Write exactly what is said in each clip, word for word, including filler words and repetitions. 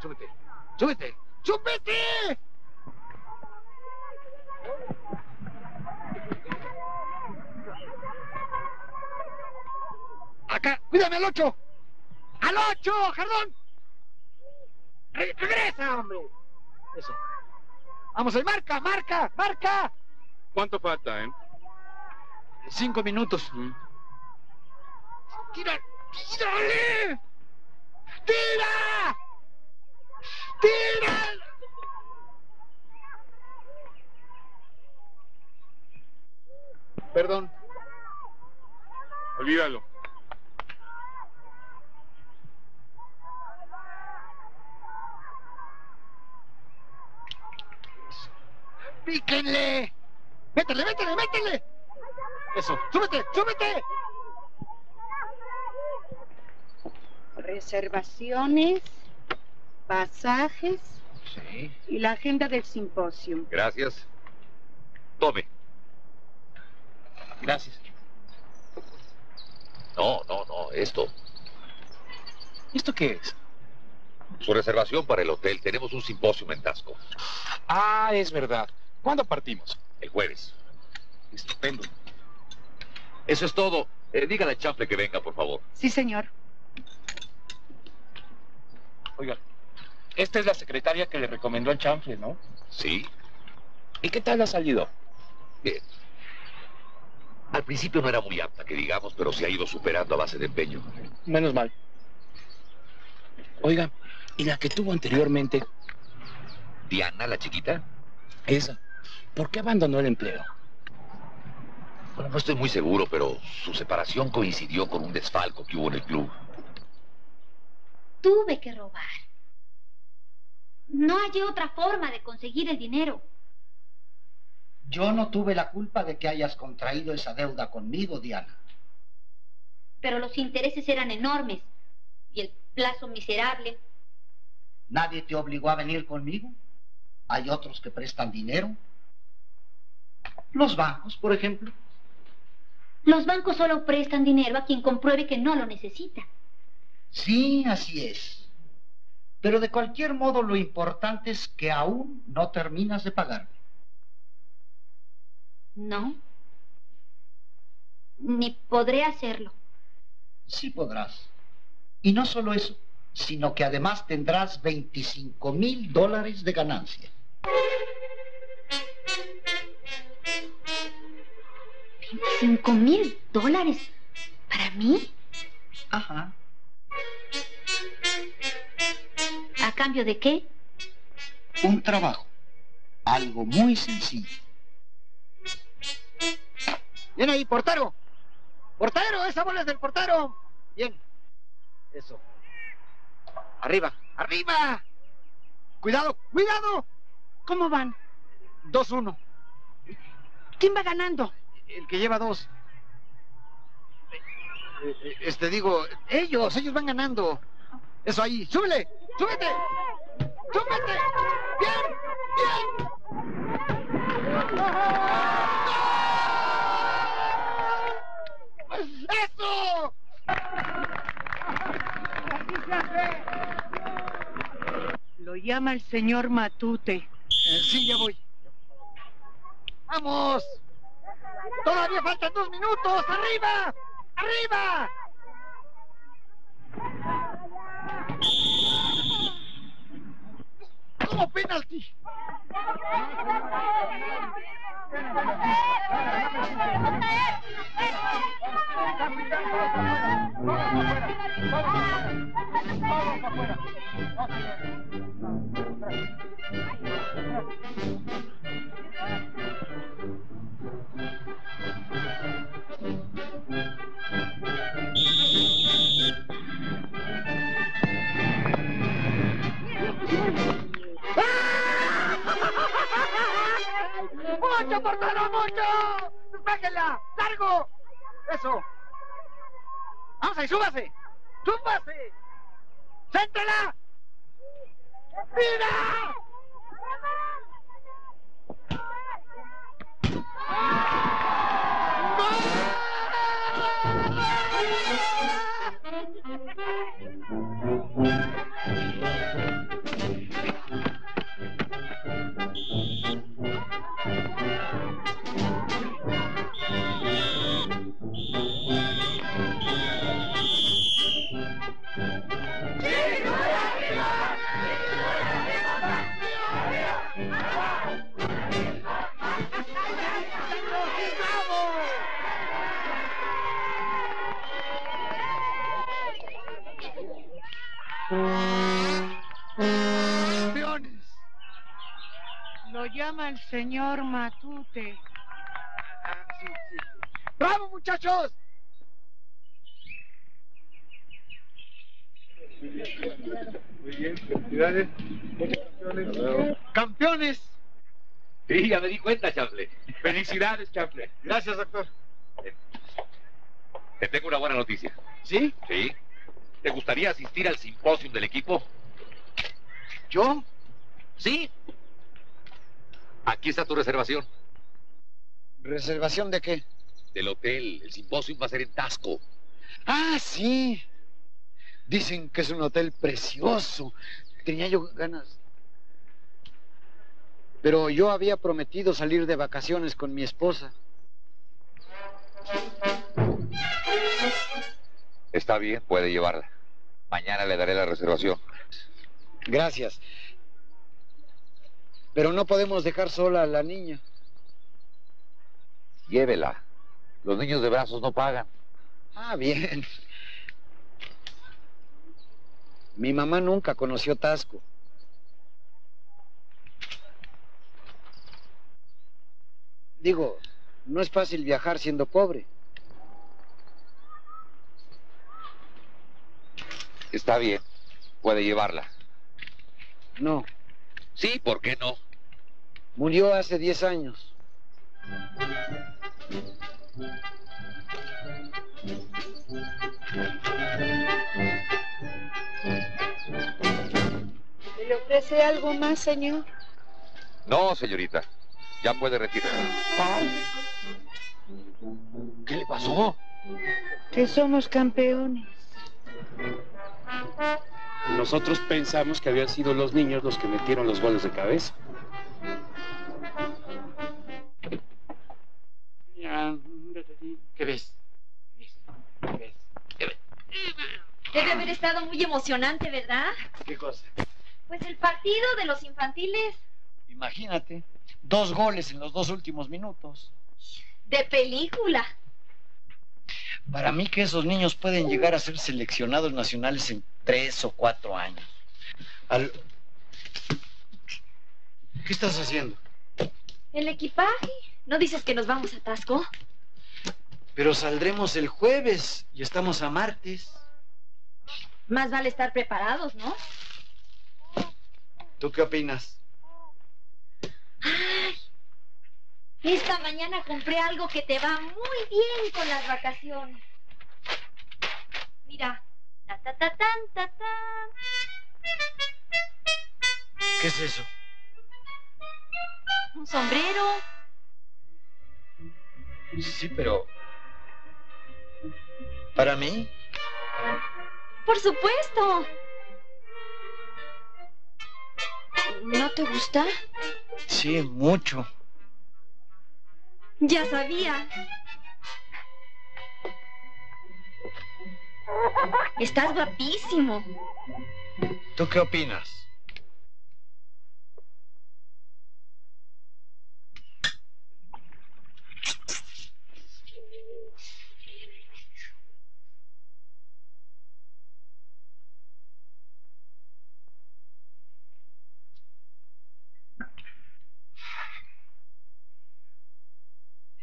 ¡Súbete! ¡Súbete! ¡Súbete! Acá, cuídame al ocho. ¡Al ocho, Jardón! ¡Regresa, hombre! Eso. Vamos ahí, marca, marca, marca. ¿Cuánto falta, eh? Cinco minutos. Mm. Tira. ¡Tírale! ¡Tira! ¡Tira! Perdón. Olvídalo. ¡Píquenle! ¡Métele, métele, métele! Eso. ¡Súbete, súbete! Reservaciones, pasajes, sí, y la agenda del simposio. Gracias. Tome. Gracias. No, no, no, esto. ¿Esto qué es? Su reservación para el hotel. Tenemos un simposio en Taxco. Ah, es verdad. ¿Cuándo partimos? El jueves. Estupendo. Eso es todo. Eh, dígale a Chanfle que venga, por favor. Sí, señor. Oiga, esta es la secretaria que le recomendó al Chanfle, ¿no? Sí. ¿Y qué tal ha salido? Bien. Al principio no era muy apta, que digamos, pero se ha ido superando a base de empeño. Menos mal. Oiga, ¿y la que tuvo anteriormente? ¿Diana, la chiquita? Esa. ¿Por qué abandonó el empleo? Bueno, no estoy muy seguro, pero su separación coincidió con un desfalco que hubo en el club. Tuve que robar. No hallé otra forma de conseguir el dinero. Yo no tuve la culpa de que hayas contraído esa deuda conmigo, Diana. Pero los intereses eran enormes y el plazo miserable. ¿Nadie te obligó a venir conmigo? ¿Hay otros que prestan dinero? Los bancos, por ejemplo. Los bancos solo prestan dinero a quien compruebe que no lo necesita. Sí, así es. Pero de cualquier modo lo importante es que aún no terminas de pagarme. No. Ni podré hacerlo. Sí podrás. Y no solo eso, sino que además tendrás veinticinco mil dólares de ganancia. ¿veinticinco mil dólares? ¿Para mí? Ajá. ¿A cambio de qué? Un trabajo. Algo muy sencillo. Bien ahí, portero. Portero, esa bola es del portero. Bien. Eso. Arriba, arriba. Cuidado, cuidado. ¿Cómo van? dos uno. ¿Quién va ganando? El que lleva dos. Este, digo, ellos, ellos van ganando. Eso ahí, súbele, súbete, súbete. Bien, bien. ¡Eso! Lo llama el señor Matute. Sí, ya voy. ¡Vamos! ¡Todavía faltan dos minutos! ¡Arriba! ¡Arriba! ¡Como penalti! ¡Mucho, portero, mucho! ¡Despájela! ¡Largo! ¡Eso! ¡Vamos ahí, súbase! ¡Súbase! ¡Séntela! ¡Mira! Llama el señor Matute. Ah, sí, sí. ¡Bravo, muchachos! Muy bien, felicidades. Campeones. ¡Campeones! Sí, ya me di cuenta, Chanfle. Felicidades, Chanfle. Gracias, doctor. Te tengo una buena noticia. ¿Sí? Sí. ¿Te gustaría asistir al simposio del equipo? ¿Yo? ¿Sí? Aquí está tu reservación. ¿Reservación de qué? Del hotel. El simposio va a ser en Taxco. Ah, sí. Dicen que es un hotel precioso. Tenía yo ganas. Pero yo había prometido salir de vacaciones con mi esposa. Está bien, puede llevarla. Mañana le daré la reservación. Gracias. Pero no podemos dejar sola a la niña. Llévela. Los niños de brazos no pagan. Ah, bien. Mi mamá nunca conoció Taxco. Digo, no es fácil viajar siendo pobre. Está bien. Puede llevarla. No. Sí, ¿por qué no? Murió hace diez años. ¿Le ofrece algo más, señor? No, señorita. Ya puede retirarse. ¿Qué le pasó? Que somos campeones. Nosotros pensamos que habían sido los niños los que metieron los goles de cabeza. ¿Qué ves? ¿Qué ves? ¿Qué ves? Debe haber estado muy emocionante, ¿verdad? ¿Qué cosa? Pues el partido de los infantiles. Imagínate, dos goles en los dos últimos minutos. De película. Para mí que esos niños pueden llegar a ser seleccionados nacionales en tres o cuatro años. Al... ¿Qué estás haciendo? El equipaje. ¿No dices que nos vamos a Taxco? Pero saldremos el jueves y estamos a martes. Más vale estar preparados, ¿no? ¿Tú qué opinas? ¡Ay! Esta mañana compré algo que te va muy bien con las vacaciones. Mirá. Ta, ta, ta, tan, ta, tan. ¿Qué es eso? ¿Un sombrero? Sí, pero... ¿para mí? ¡Por supuesto! ¿No te gusta? Sí, mucho. Ya sabía. Estás guapísimo. ¿Tú qué opinas?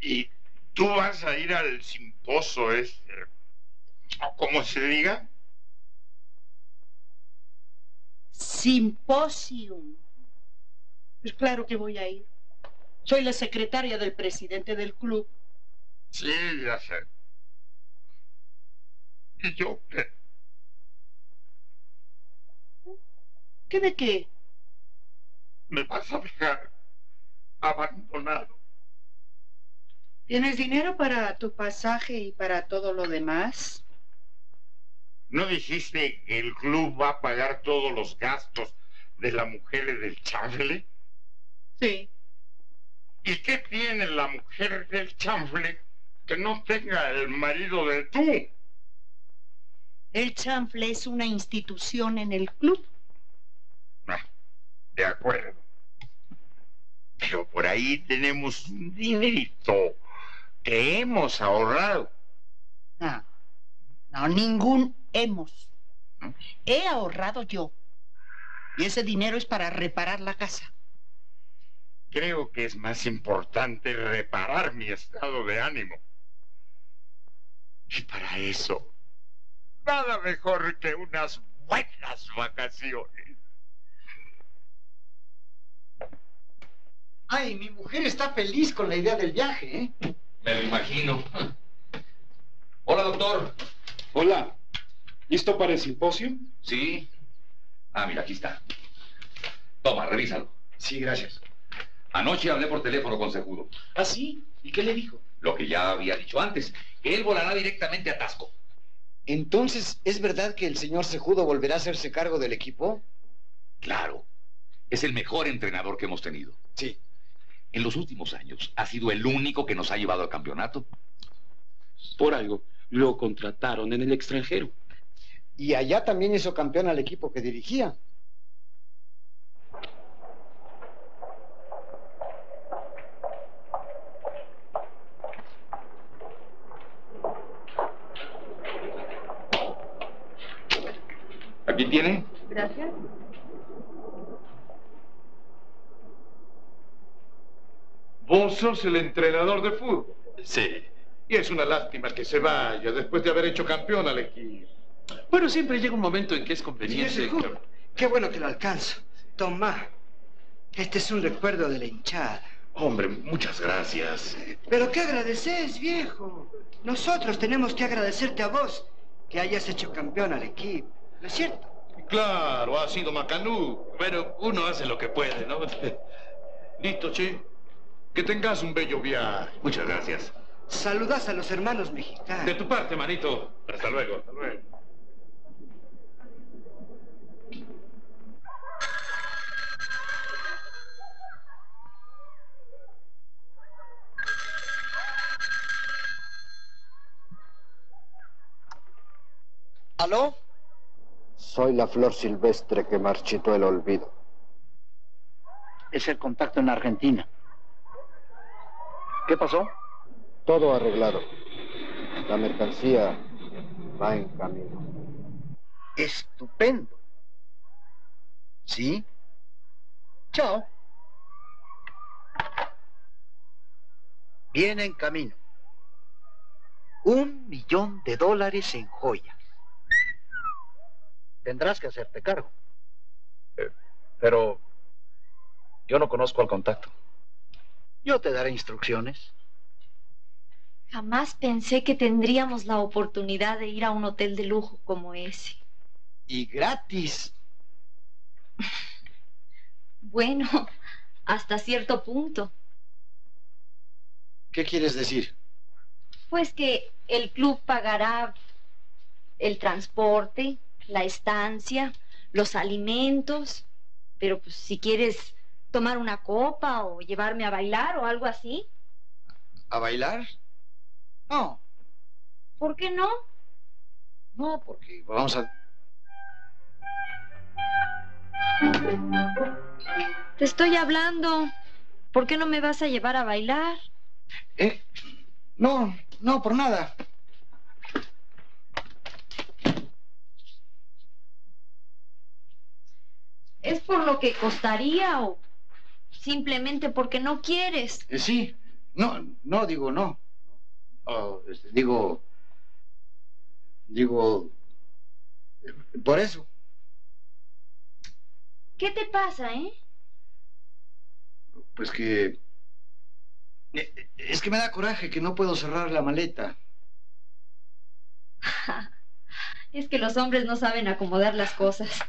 ¿Y tú vas a ir al simposio ese? ¿Cómo se diga? Simposium. Pues claro que voy a ir. Soy la secretaria del presidente del club. Sí, ya sé. ¿Y yo qué? ¿Qué de qué? Me vas a dejar abandonado. ¿Tienes dinero para tu pasaje y para todo lo demás? ¿No dijiste que el club va a pagar todos los gastos de la mujer del chanfle? Sí. ¿Y qué tiene la mujer del chanfle que no tenga el marido de tú? El chanfle es una institución en el club. Ah, de acuerdo. Pero por ahí tenemos un dinerito que hemos ahorrado. Ah. No, ningún hemos. He ahorrado yo. Y ese dinero es para reparar la casa. Creo que es más importante reparar mi estado de ánimo. Y para eso, nada mejor que unas buenas vacaciones. Ay, mi mujer está feliz con la idea del viaje, ¿eh? Me lo imagino. Hola, doctor. Hola, ¿listo para el simposio? Sí. Ah, mira, aquí está. Toma, revísalo. Sí, gracias. Anoche hablé por teléfono con Cejudo. ¿Ah, sí? ¿Y qué le dijo? Lo que ya había dicho antes, que él volará directamente a Taxco. Entonces, ¿es verdad que el señor Cejudo volverá a hacerse cargo del equipo? Claro. Es el mejor entrenador que hemos tenido. Sí. En los últimos años, ha sido el único que nos ha llevado al campeonato. Por algo. Lo contrataron en el extranjero. Y allá también hizo campeón al equipo que dirigía. Aquí tiene. Gracias. Vos sos el entrenador de fútbol. Sí. Y es una lástima que se vaya después de haber hecho campeón al equipo. Bueno, siempre llega un momento en que es conveniente. Qué bueno que lo alcanzo. Tomá, este es un recuerdo de la hinchada. Hombre, muchas gracias. Pero qué agradeces, viejo. Nosotros tenemos que agradecerte a vos que hayas hecho campeón al equipo, ¿no es cierto? Claro, ha sido macanú. Pero uno hace lo que puede, ¿no? Listo, che. Que tengas un bello viaje. Muchas gracias. Saludas a los hermanos mexicanos. De tu parte, manito. Hasta luego. Hasta luego. ¿Aló? Soy la flor silvestre que marchitó el olvido. Es el contacto en Argentina. ¿Qué pasó? Todo arreglado. La mercancía va en camino. Estupendo. ¿Sí? Chao. Viene en camino. Un millón de dólares en joyas. Tendrás que hacerte cargo. Eh, pero yo no conozco al contacto. Yo te daré instrucciones. Jamás pensé que tendríamos la oportunidad de ir a un hotel de lujo como ese. Y gratis. Bueno, hasta cierto punto. ¿Qué quieres decir? Pues que el club pagará el transporte, la estancia, los alimentos. Pero pues si quieres tomar una copa o llevarme a bailar o algo así. ¿A bailar? No. ¿Por qué no? No, porque vamos a... Te estoy hablando. ¿Por qué no me vas a llevar a bailar? ¿Eh? No, no, por nada. ¿Es por lo que costaría o simplemente porque no quieres? Eh, sí, no, no, digo no. Oh, este, digo, digo, por eso. ¿Qué te pasa, eh? Pues que... Es que me da coraje que no puedo cerrar la maleta. Es que los hombres no saben acomodar las cosas.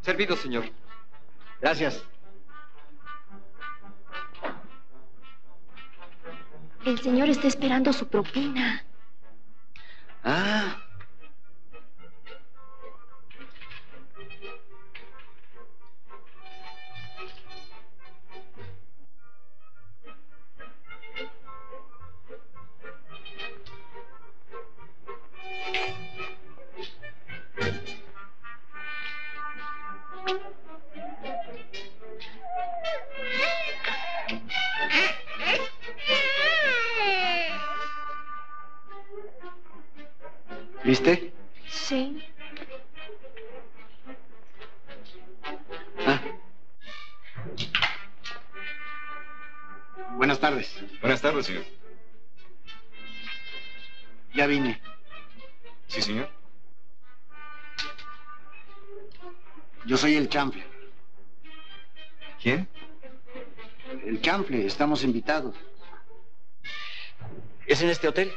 Servido, señor. Gracias. El señor está esperando su propina. Ah. ¿Viste? Sí. Ah. Buenas tardes. Buenas tardes, señor. Ya vine. Sí, señor. Yo soy el Chanfle. ¿Quién? El Chanfle. Estamos invitados. ¿Es en este hotel?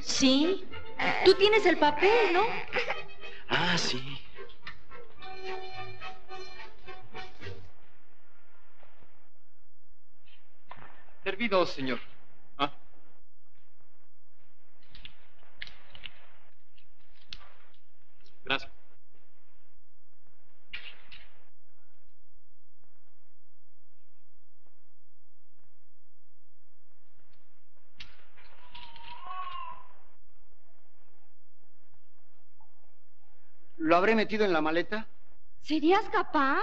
Sí. Tú tienes el papel, ¿no? Ah, sí. Servido, señor. ¿Ah? Gracias. ¿Lo habré metido en la maleta? ¿Serías capaz?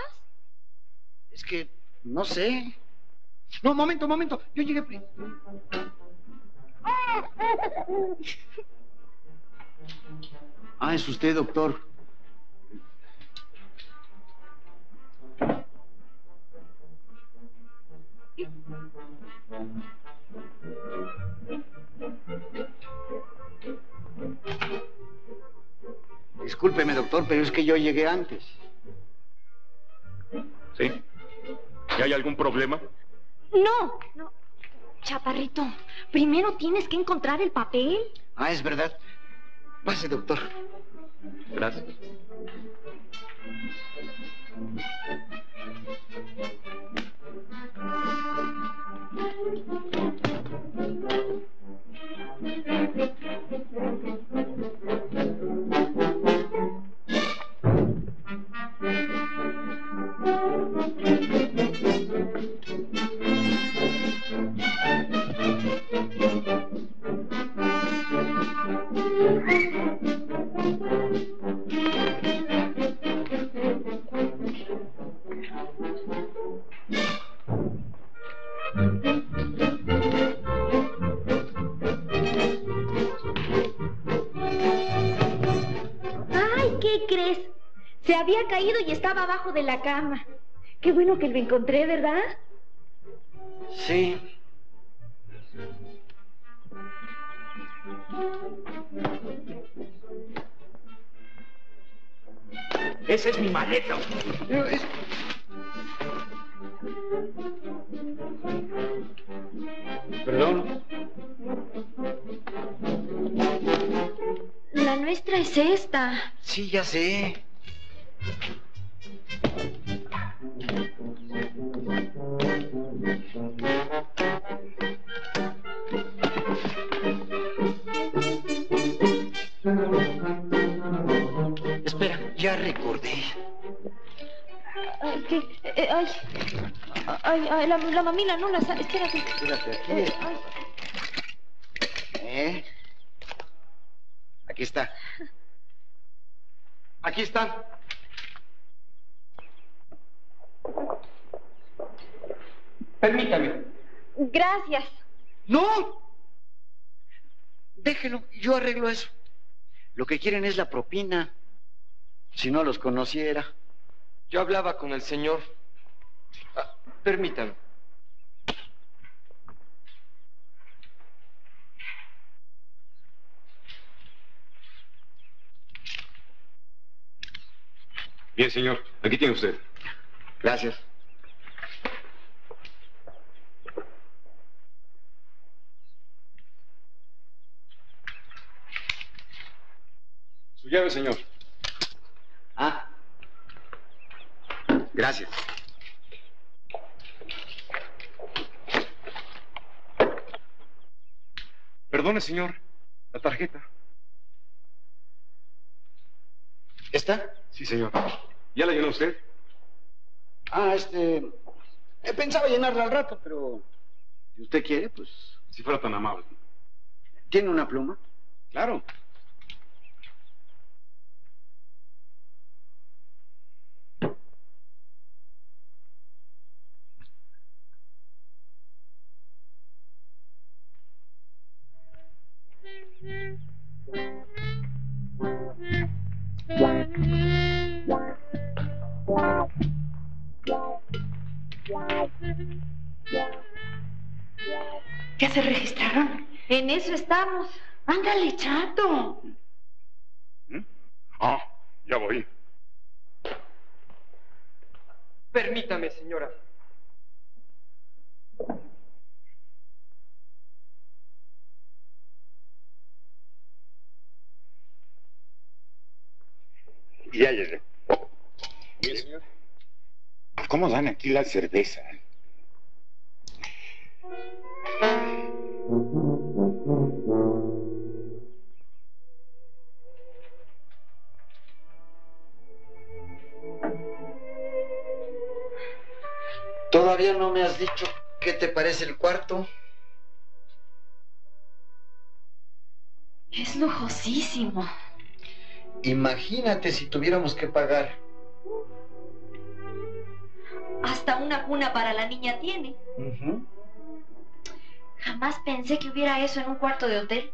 Es que no sé. No, momento, momento. Yo llegué primero. Ah, es usted, doctor. Discúlpeme, doctor, pero es que yo llegué antes. ¿Sí? ¿Y hay algún problema? No, no. Chaparrito, primero tienes que encontrar el papel. Ah, es verdad. Pase, doctor. Gracias. había caído y estaba abajo de la cama. Qué bueno que lo encontré, ¿verdad? Sí. Esa es mi maleta. Es... Perdón. La nuestra es esta. Sí, ya sé. Espera, ya recordé. Ay, ¿qué? Eh, ay. Ay, ay, la, la mamila, no la sa... Espérate. Espérate, aquí. Eh, ¿Eh? Aquí está. Aquí está. Permítame. Gracias. ¡No! Déjelo, yo arreglo eso. Lo que quieren es la propina. Si no los conociera. Yo hablaba con el señor. Ah, permítame. Bien, señor. Aquí tiene usted. Gracias. Su llave, señor. Ah. Gracias. Perdone, señor. La tarjeta. ¿Esta? Sí, señor. ¿Ya la llenó usted? Ah, este... pensaba llenarla al rato, pero... si usted quiere, pues... si fuera tan amable. ¿Tiene una pluma? Claro. ¿Ya se registraron? En eso estamos. Ándale, chato. ¿Mm? Ah, ya voy. Permítame, señora. Ya llegué. Bien, señor. ¿Cómo dan aquí la cerveza? Todavía no me has dicho qué te parece el cuarto. Es lujosísimo. Imagínate si tuviéramos que pagar. Hasta una cuna para la niña tiene. Uh-huh. Jamás pensé que hubiera eso en un cuarto de hotel.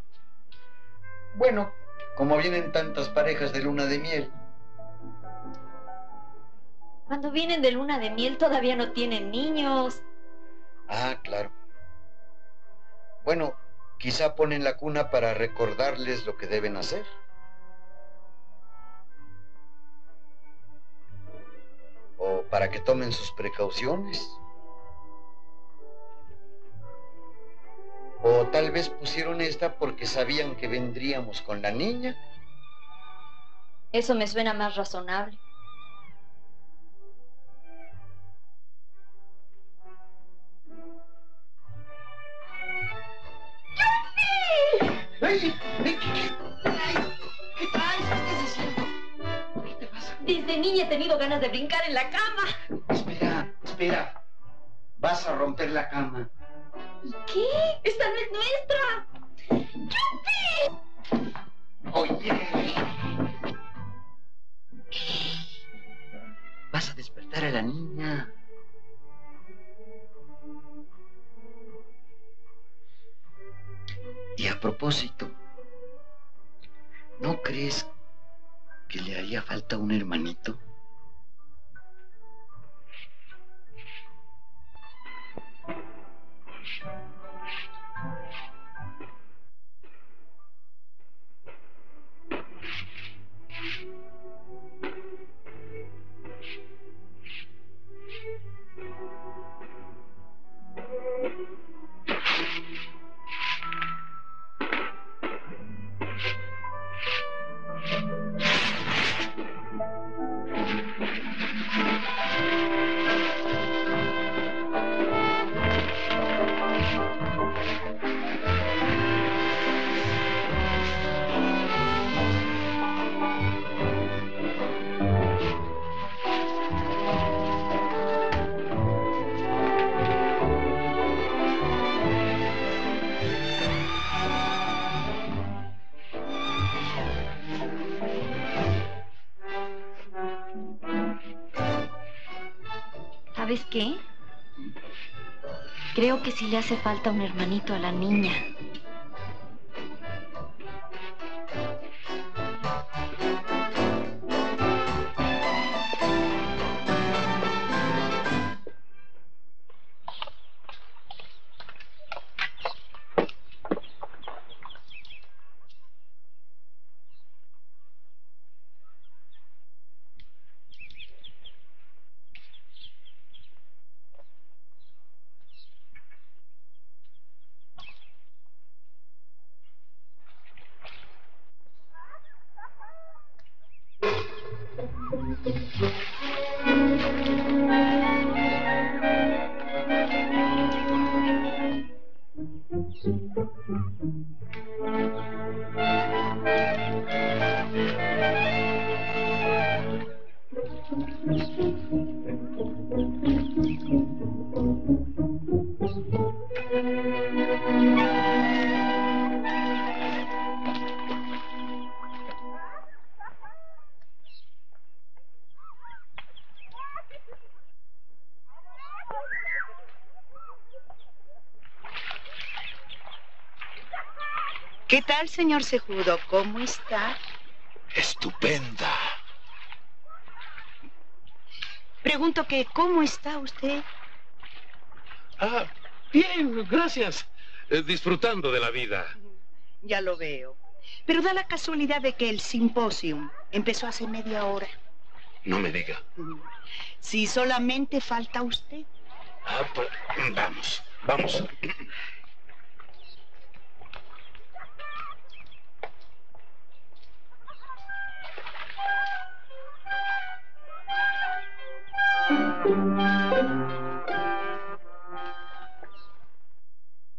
Bueno, como vienen tantas parejas de luna de miel. Cuando vienen de luna de miel todavía no tienen niños. Ah, claro. Bueno, quizá ponen la cuna para recordarles lo que deben hacer. O para que tomen sus precauciones. O tal vez pusieron esta porque sabían que vendríamos con la niña. Eso me suena más razonable. ¡Ay! ¿Qué traes? ¿Qué traes? ¿Qué estás haciendo? ¿Qué te pasa? Desde niña he tenido ganas de brincar en la cama. Espera, espera. Vas a romper la cama. ¿Y qué? ¡Esta no es nuestra! ¡Chupi! Oye. Vas a despertar a la niña. Y a propósito, ¿no crees que le haría falta un hermanito? Creo que sí le hace falta un hermanito a la niña. ¿Qué tal, señor Cejudo? ¿Cómo está? Estupenda. Pregunto que, ¿cómo está usted? Ah, bien, gracias. Eh, disfrutando de la vida. Ya lo veo. Pero da la casualidad de que el simposium empezó hace media hora. No me diga. Sí, solamente falta usted. Ah, pues, vamos, vamos.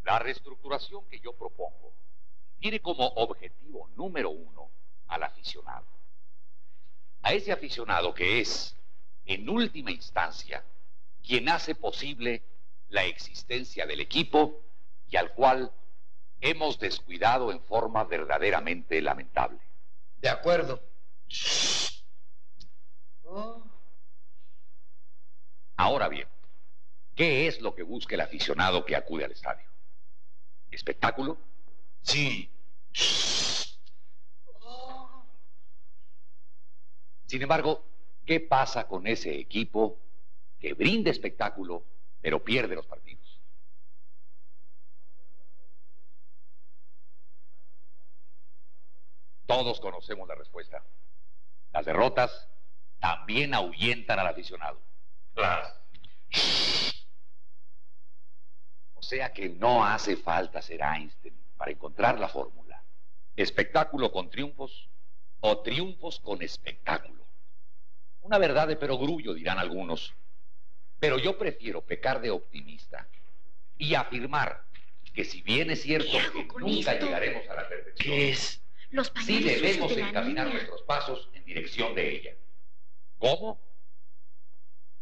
La reestructuración que yo propongo tiene como objetivo número uno al aficionado. A ese aficionado que es, en última instancia, quien hace posible la existencia del equipo y al cual hemos descuidado en forma verdaderamente lamentable. De acuerdo. Oh. Ahora bien, ¿qué es lo que busca el aficionado que acude al estadio? ¿Espectáculo? Sí. Sin embargo, ¿qué pasa con ese equipo que brinda espectáculo, pero pierde los partidos? Todos conocemos la respuesta. Las derrotas también ahuyentan al aficionado. Claro. O sea que no hace falta ser Einstein para encontrar la fórmula. Espectáculo con triunfos o triunfos con espectáculo. Una verdad de perogrullo, dirán algunos. Pero yo prefiero pecar de optimista y afirmar que si bien es cierto que nunca esto? llegaremos a la perfección, ¿Qué es? Los sí debemos de encaminar niña. nuestros pasos en dirección de ella. ¿Cómo?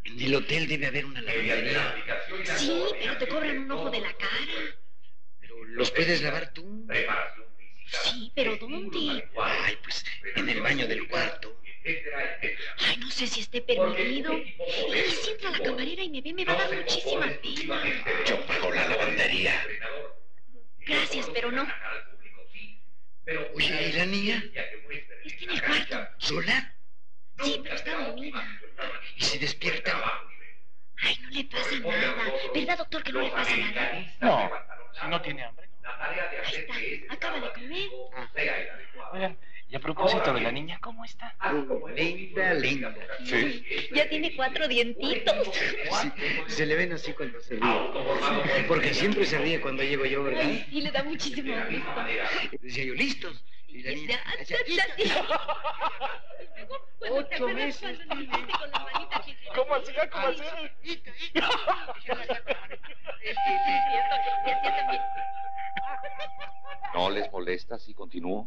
En el hotel debe haber una lavandería. Sí, pero te cobran un ojo de la cara. Pero los puedes lavar tú. Sí, pero ¿dónde? Ay, pues en el baño del cuarto. Ay, no sé si esté permitido. Y si entra la camarera y me ve, me va a dar muchísima pena. Yo pago la lavandería. Gracias, pero no. Oye, ¿y la niña? Está en el cuarto. ¿Sola? Sí, pero está dormida. ¿Y se despierta? Ay, no le pasa nada. ¿Verdad, doctor, que no le pasa nada? No, no tiene hambre. Ahí está, acaba de comer. Ah. Oigan, y a propósito de la niña, ¿cómo está? Linda, linda. Sí. Ya tiene cuatro dientitos. Sí, se le ven así cuando se ríe. Porque siempre se ríe cuando llego yo, ¿verdad? Ay, sí, le da muchísimo gusto. Decía yo, listos. Y la niña, Ocho meses. ¿Cómo hacía? ¿Cómo hacía? ¿No les molesta si continúo?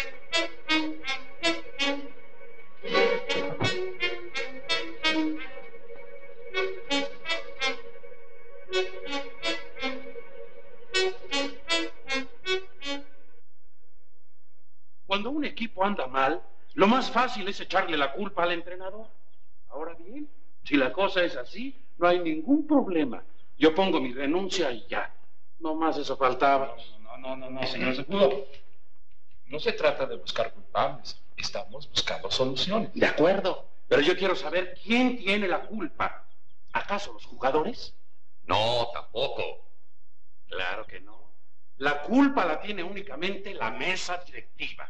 equipo anda mal, lo más fácil es echarle la culpa al entrenador. Ahora bien, si la cosa es así, no hay ningún problema. Yo pongo mi renuncia y ya. No más eso faltaba. No, no, no, no, no, señor Cejudo. No se trata de buscar culpables. Estamos buscando soluciones. De acuerdo, pero yo quiero saber quién tiene la culpa. ¿Acaso los jugadores? No, tampoco. Claro que no. La culpa la tiene únicamente la mesa directiva.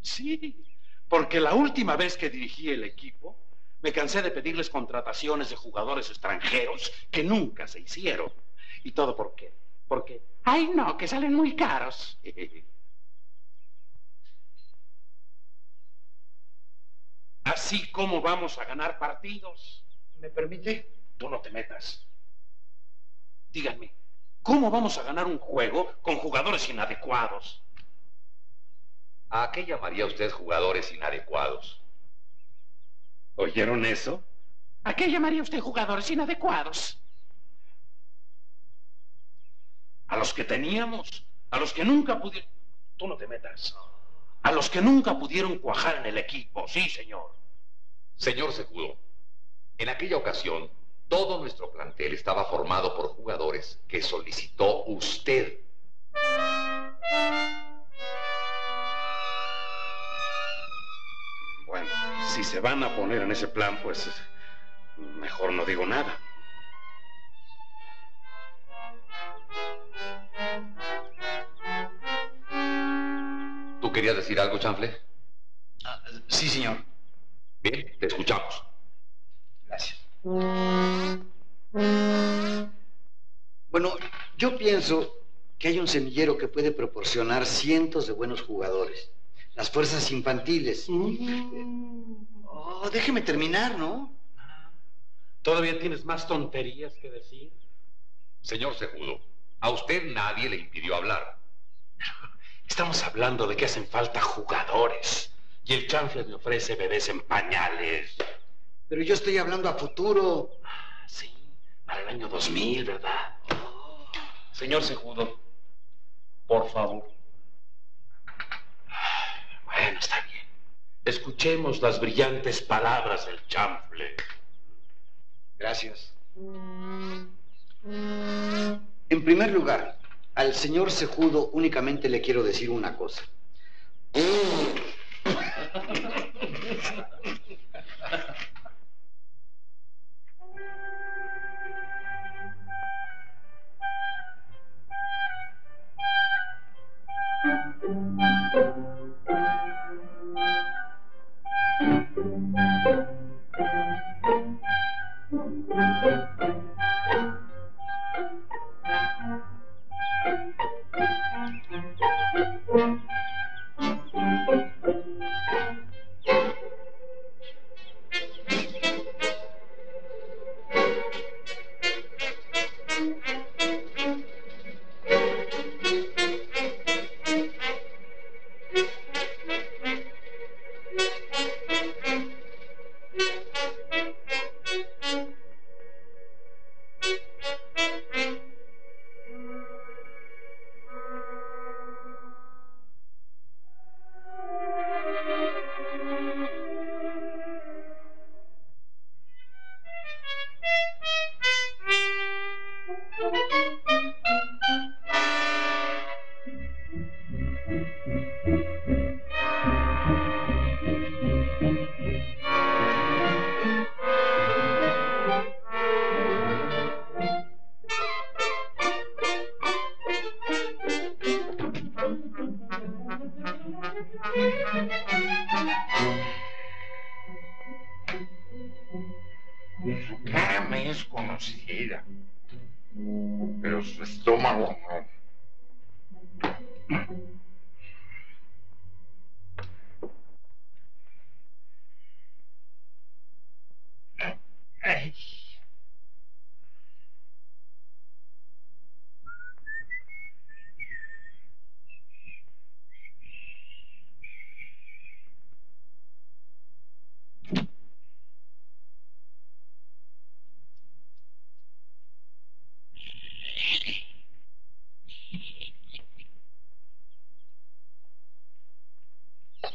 Sí, porque la última vez que dirigí el equipo, me cansé de pedirles contrataciones de jugadores extranjeros que nunca se hicieron. ¿Y todo por qué? Porque, ay no, que salen muy caros. Así como vamos a ganar partidos. ¿Me permite? Tú no te metas. Díganme, ¿cómo vamos a ganar un juego con jugadores inadecuados? ¿A qué llamaría usted jugadores inadecuados? ¿Oyeron eso? ¿A qué llamaría usted jugadores inadecuados? A los que teníamos, a los que nunca pudieron... Tú no te metas. A los que nunca pudieron cuajar en el equipo, sí, señor. Señor Cejudo, en aquella ocasión... todo nuestro plantel estaba formado por jugadores que solicitó usted. Bueno, si se van a poner en ese plan, pues mejor no digo nada. ¿Tú querías decir algo, Chanfle? Ah, sí, señor. Bien, te escuchamos. Gracias. Bueno, yo pienso que hay un semillero que puede proporcionar cientos de buenos jugadores. Las fuerzas infantiles. Mm. Oh, déjeme terminar, ¿no? ¿Todavía tienes más tonterías que decir? Señor Cejudo, a usted nadie le impidió hablar. Estamos hablando de que hacen falta jugadores. Y el Chanfle me ofrece bebés en pañales. Pero yo estoy hablando a futuro. Ah, sí, para el año dos mil, ¿verdad? Oh. Señor Cejudo, por favor. Bueno, está bien. Escuchemos las brillantes palabras del Chanfle. Gracias. En primer lugar, al señor Cejudo únicamente le quiero decir una cosa.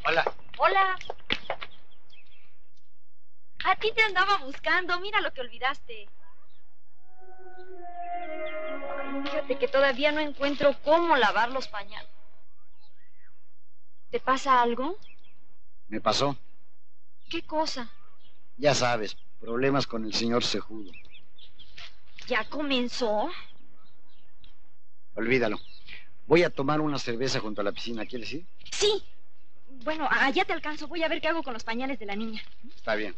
Hola. Hola. A ti te andaba buscando. Mira lo que olvidaste. Ay, fíjate que todavía no encuentro cómo lavar los pañales. ¿Te pasa algo? Me pasó. ¿Qué cosa? Ya sabes, problemas con el señor Cejudo. ¿Ya comenzó? Olvídalo. Voy a tomar una cerveza junto a la piscina. ¿Quieres ir? Sí. Bueno, allá te alcanzo. Voy a ver qué hago con los pañales de la niña. Está bien.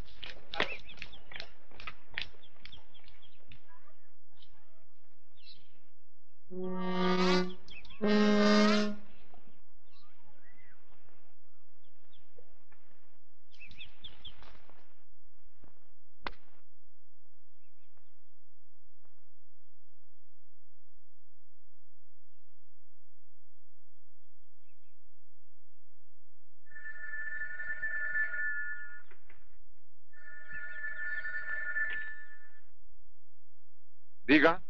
Diga.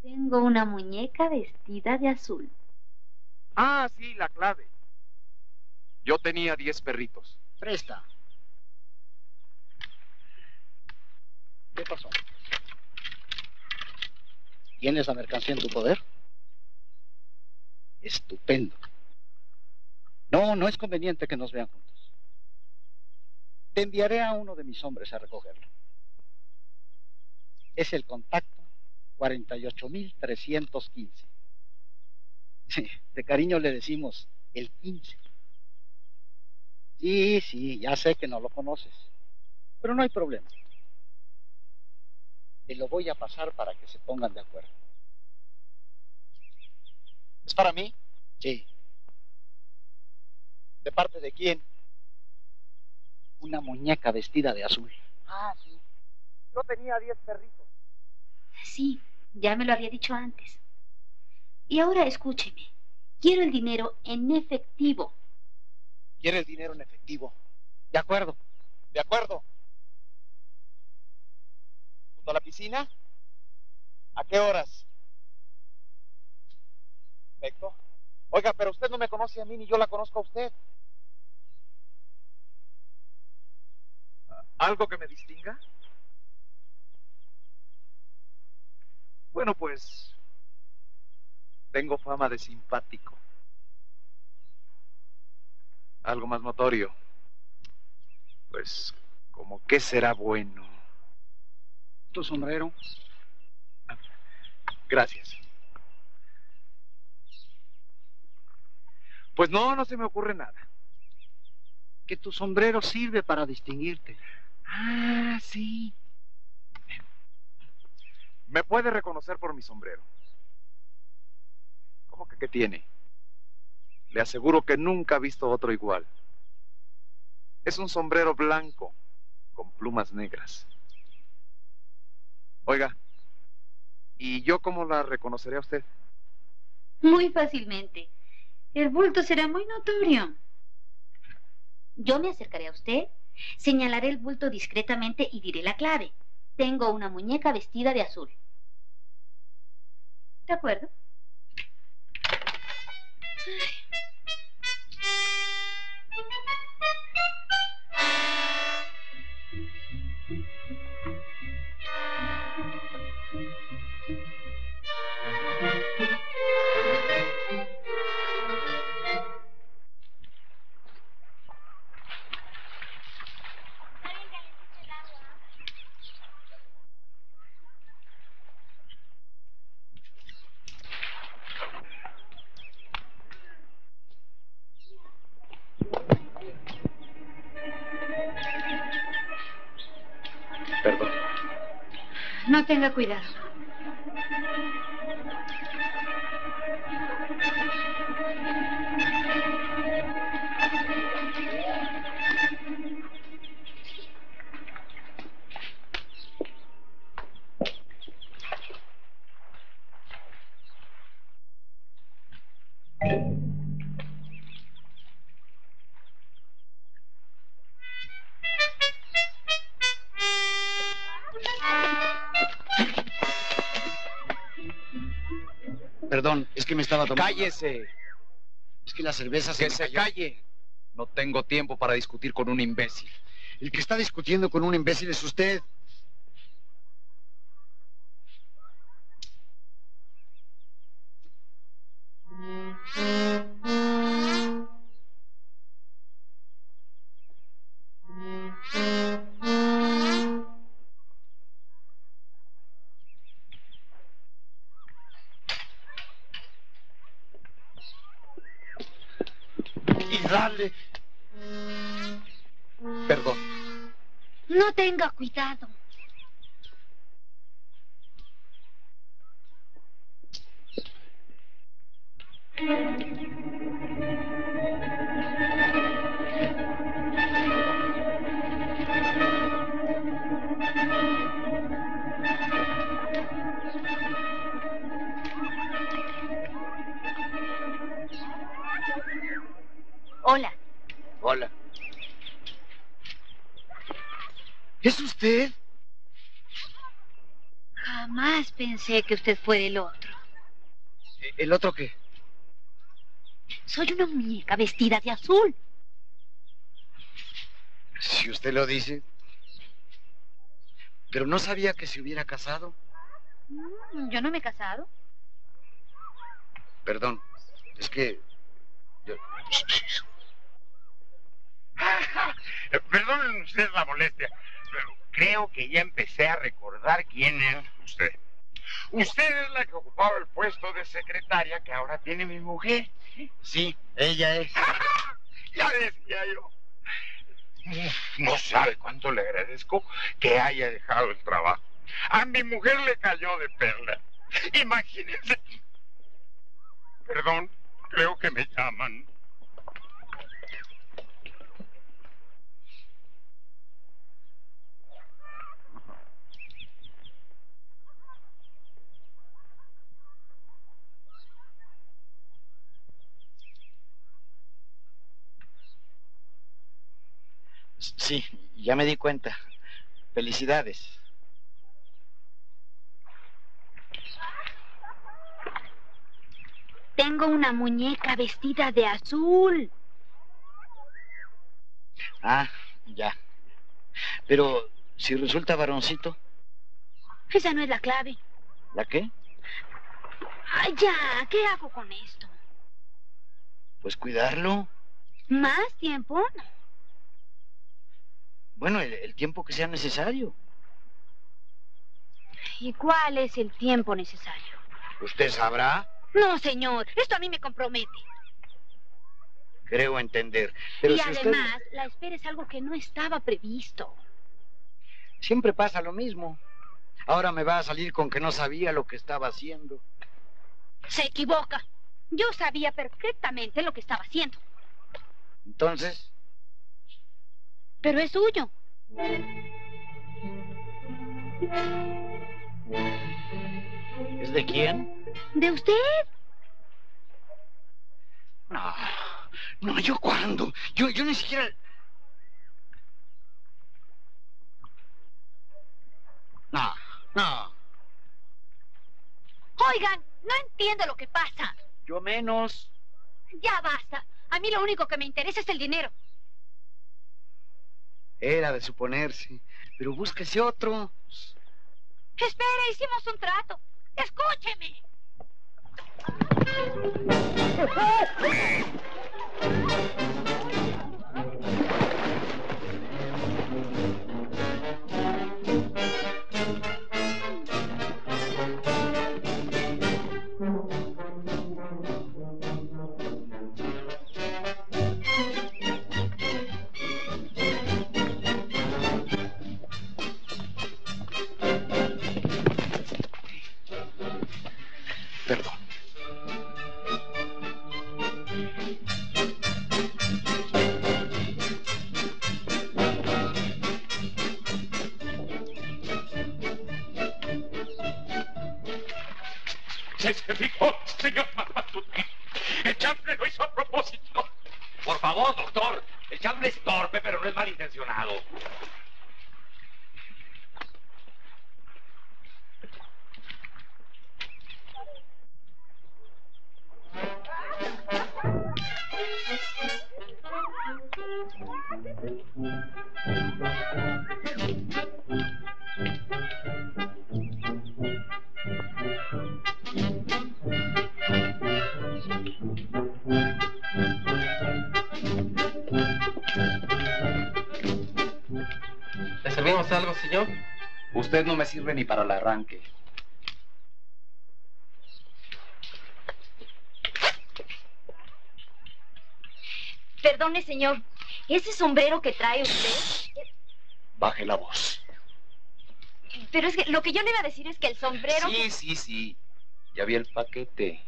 Tengo una muñeca vestida de azul. Ah, sí, la clave. Yo tenía diez perritos. Presta. ¿Qué pasó? ¿Tienes la mercancía en tu poder? Estupendo. No, no es conveniente que nos vean juntos. Te enviaré a uno de mis hombres a recogerla. Es el contacto cuarenta y ocho mil trescientos quince. Sí, de cariño le decimos el quince. Sí, sí, ya sé que no lo conoces, pero no hay problema. Te lo voy a pasar para que se pongan de acuerdo. ¿Es para mí? Sí. ¿De parte de quién? Una muñeca vestida de azul. Ah, sí. Yo tenía diez perritos. Sí, ya me lo había dicho antes. Y ahora escúcheme. Quiero el dinero en efectivo. ¿Quiere el dinero en efectivo? De acuerdo. De acuerdo. ¿Junto a la piscina? ¿A qué horas? Perfecto. Oiga, pero usted no me conoce a mí ni yo la conozco a usted. ¿Algo que me distinga? Bueno, pues, tengo fama de simpático. Algo más notorio. Pues, ¿cómo qué será bueno? ¿Tu sombrero? Ah, gracias. Pues no, no se me ocurre nada. Que tu sombrero sirve para distinguirte. Ah, sí. Me puede reconocer por mi sombrero. ¿Cómo que qué tiene? Le aseguro que nunca ha visto otro igual. Es un sombrero blanco con plumas negras. Oiga, ¿y yo cómo la reconoceré a usted? Muy fácilmente. El bulto será muy notorio. Yo me acercaré a usted, señalaré el bulto discretamente y diré la clave. Tengo una muñeca vestida de azul. ¿De acuerdo? No tenga cuidado. Perdón, es que me estaba tomando... ¡Cállese! Es que la cerveza se... ¡Que se calle! No tengo tiempo para discutir con un imbécil. El que está discutiendo con un imbécil es usted. Dale. Perdón. No tenga cuidado. Hola. Hola. ¿Es usted? Jamás pensé que usted fuera el otro. ¿El otro qué? Soy una muñeca vestida de azul. Si usted lo dice. Pero no sabía que se hubiera casado. Mm, yo no me he casado. Perdón, es que... Yo... Perdonen usted la molestia, pero creo que ya empecé a recordar quién es usted. Usted es la que ocupaba el puesto de secretaria que ahora tiene mi mujer. Sí, ella es. Ya decía yo. No sabe cuánto le agradezco que haya dejado el trabajo. A mi mujer le cayó de perla. Imagínense. Perdón, creo que me llaman. Sí, ya me di cuenta. Felicidades. Tengo una muñeca vestida de azul. Ah, ya. Pero si resulta varoncito. Esa no es la clave. ¿La qué? Ay, ya, ¿qué hago con esto? Pues cuidarlo. ¿Más tiempo? No. Bueno, el, el tiempo que sea necesario. ¿Y cuál es el tiempo necesario? ¿Usted sabrá? No, señor. Esto a mí me compromete. Creo entender. Pero y si además, usted... la espera es algo que no estaba previsto. Siempre pasa lo mismo. Ahora me va a salir con que no sabía lo que estaba haciendo. Se equivoca. Yo sabía perfectamente lo que estaba haciendo. Entonces... Pero es suyo. ¿Es de quién? ¿De usted? No, no, ¿yo cuándo? Yo, yo ni siquiera... No, no. Oigan, no entiendo lo que pasa. Yo menos. Ya basta. A mí lo único que me interesa es el dinero. Era de suponerse, pero búsquese otro. Espere, hicimos un trato. ¡Escúcheme! Se fijó, señor Matute. El Chanfle lo hizo a propósito. Por favor, doctor. El Chanfle es torpe, pero no es malintencionado. ¿Le servimos algo, señor? Usted no me sirve ni para el arranque. Perdone, señor. ¿Ese sombrero que trae usted? Baje la voz. Pero es que lo que yo le iba a decir es que el sombrero... Sí, sí, sí. Ya vi el paquete.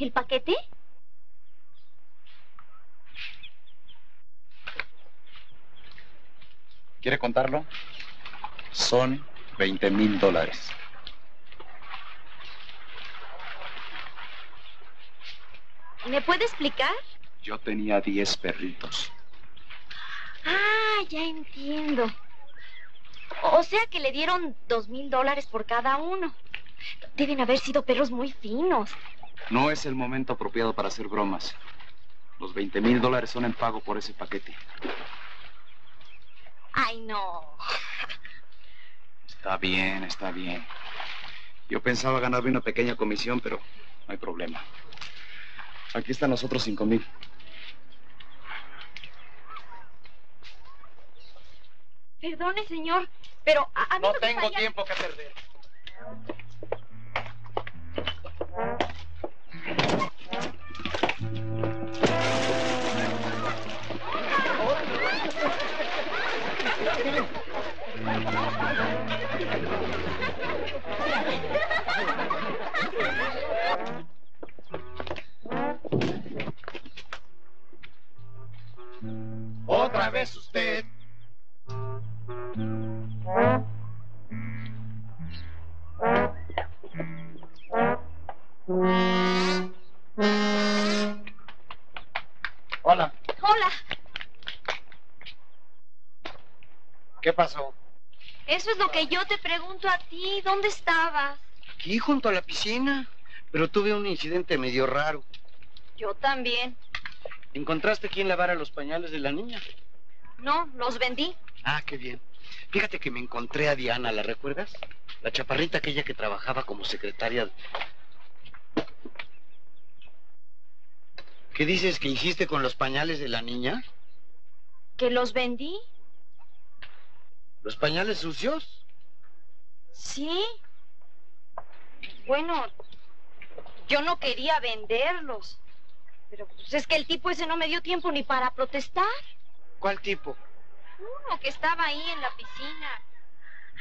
¿El paquete? ¿Quiere contarlo? Son veinte mil dólares. ¿Me puede explicar? Yo tenía diez perritos. Ah, ya entiendo. O sea que le dieron dos mil dólares por cada uno. Deben haber sido perros muy finos. No es el momento apropiado para hacer bromas. Los veinte mil dólares son en pago por ese paquete. Ay, no. Está bien, está bien. Yo pensaba ganarme una pequeña comisión, pero no hay problema. Aquí están los otros cinco mil. Perdone, señor, pero a, a mí no tengo falla... tiempo que perder. Otra vez usted. Hola. Hola. ¿Qué pasó? Eso es lo que yo te pregunto a ti. ¿Dónde estabas? Aquí, junto a la piscina. Pero tuve un incidente medio raro. Yo también. ¿Encontraste quién lavara los pañales de la niña? No, los vendí. Ah, qué bien. Fíjate que me encontré a Diana, ¿la recuerdas? La chaparrita aquella que trabajaba como secretaria. ¿Qué dices que hiciste con los pañales de la niña? ¿Que los vendí? ¿Los pañales sucios? Sí. Bueno, yo no quería venderlos. Pero pues es que el tipo ese no me dio tiempo ni para protestar. ¿Cuál tipo? Uno que estaba ahí en la piscina.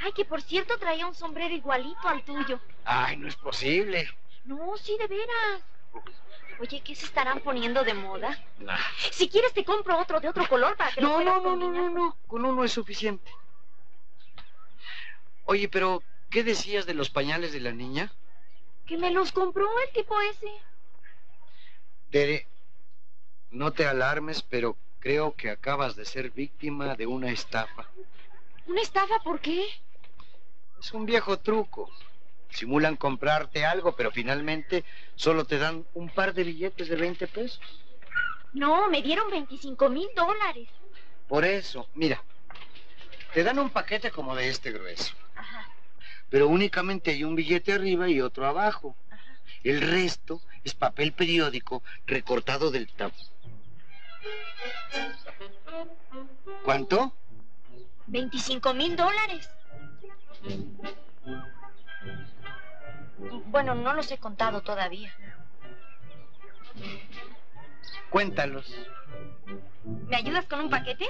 Ay, que por cierto traía un sombrero igualito al tuyo. Ay, no es posible. No, sí, de veras. Oye, ¿qué se estarán poniendo de moda? Nah. Si quieres te compro otro de otro color para que... No, no, no, no, no, no. Con uno es suficiente. Oye, pero ¿qué decías de los pañales de la niña? Que me los compró el tipo ese. Tere, no te alarmes, pero creo que acabas de ser víctima de una estafa. ¿Una estafa por qué? Es un viejo truco. Simulan comprarte algo, pero finalmente solo te dan un par de billetes de veinte pesos. No, me dieron veinticinco mil dólares. Por eso, mira, te dan un paquete como de este grueso. Ajá. Pero únicamente hay un billete arriba y otro abajo. El resto es papel periódico recortado del tamaño. ¿Cuánto? veinticinco mil dólares. Bueno, no los he contado todavía. Cuéntalos. ¿Me ayudas con un paquete?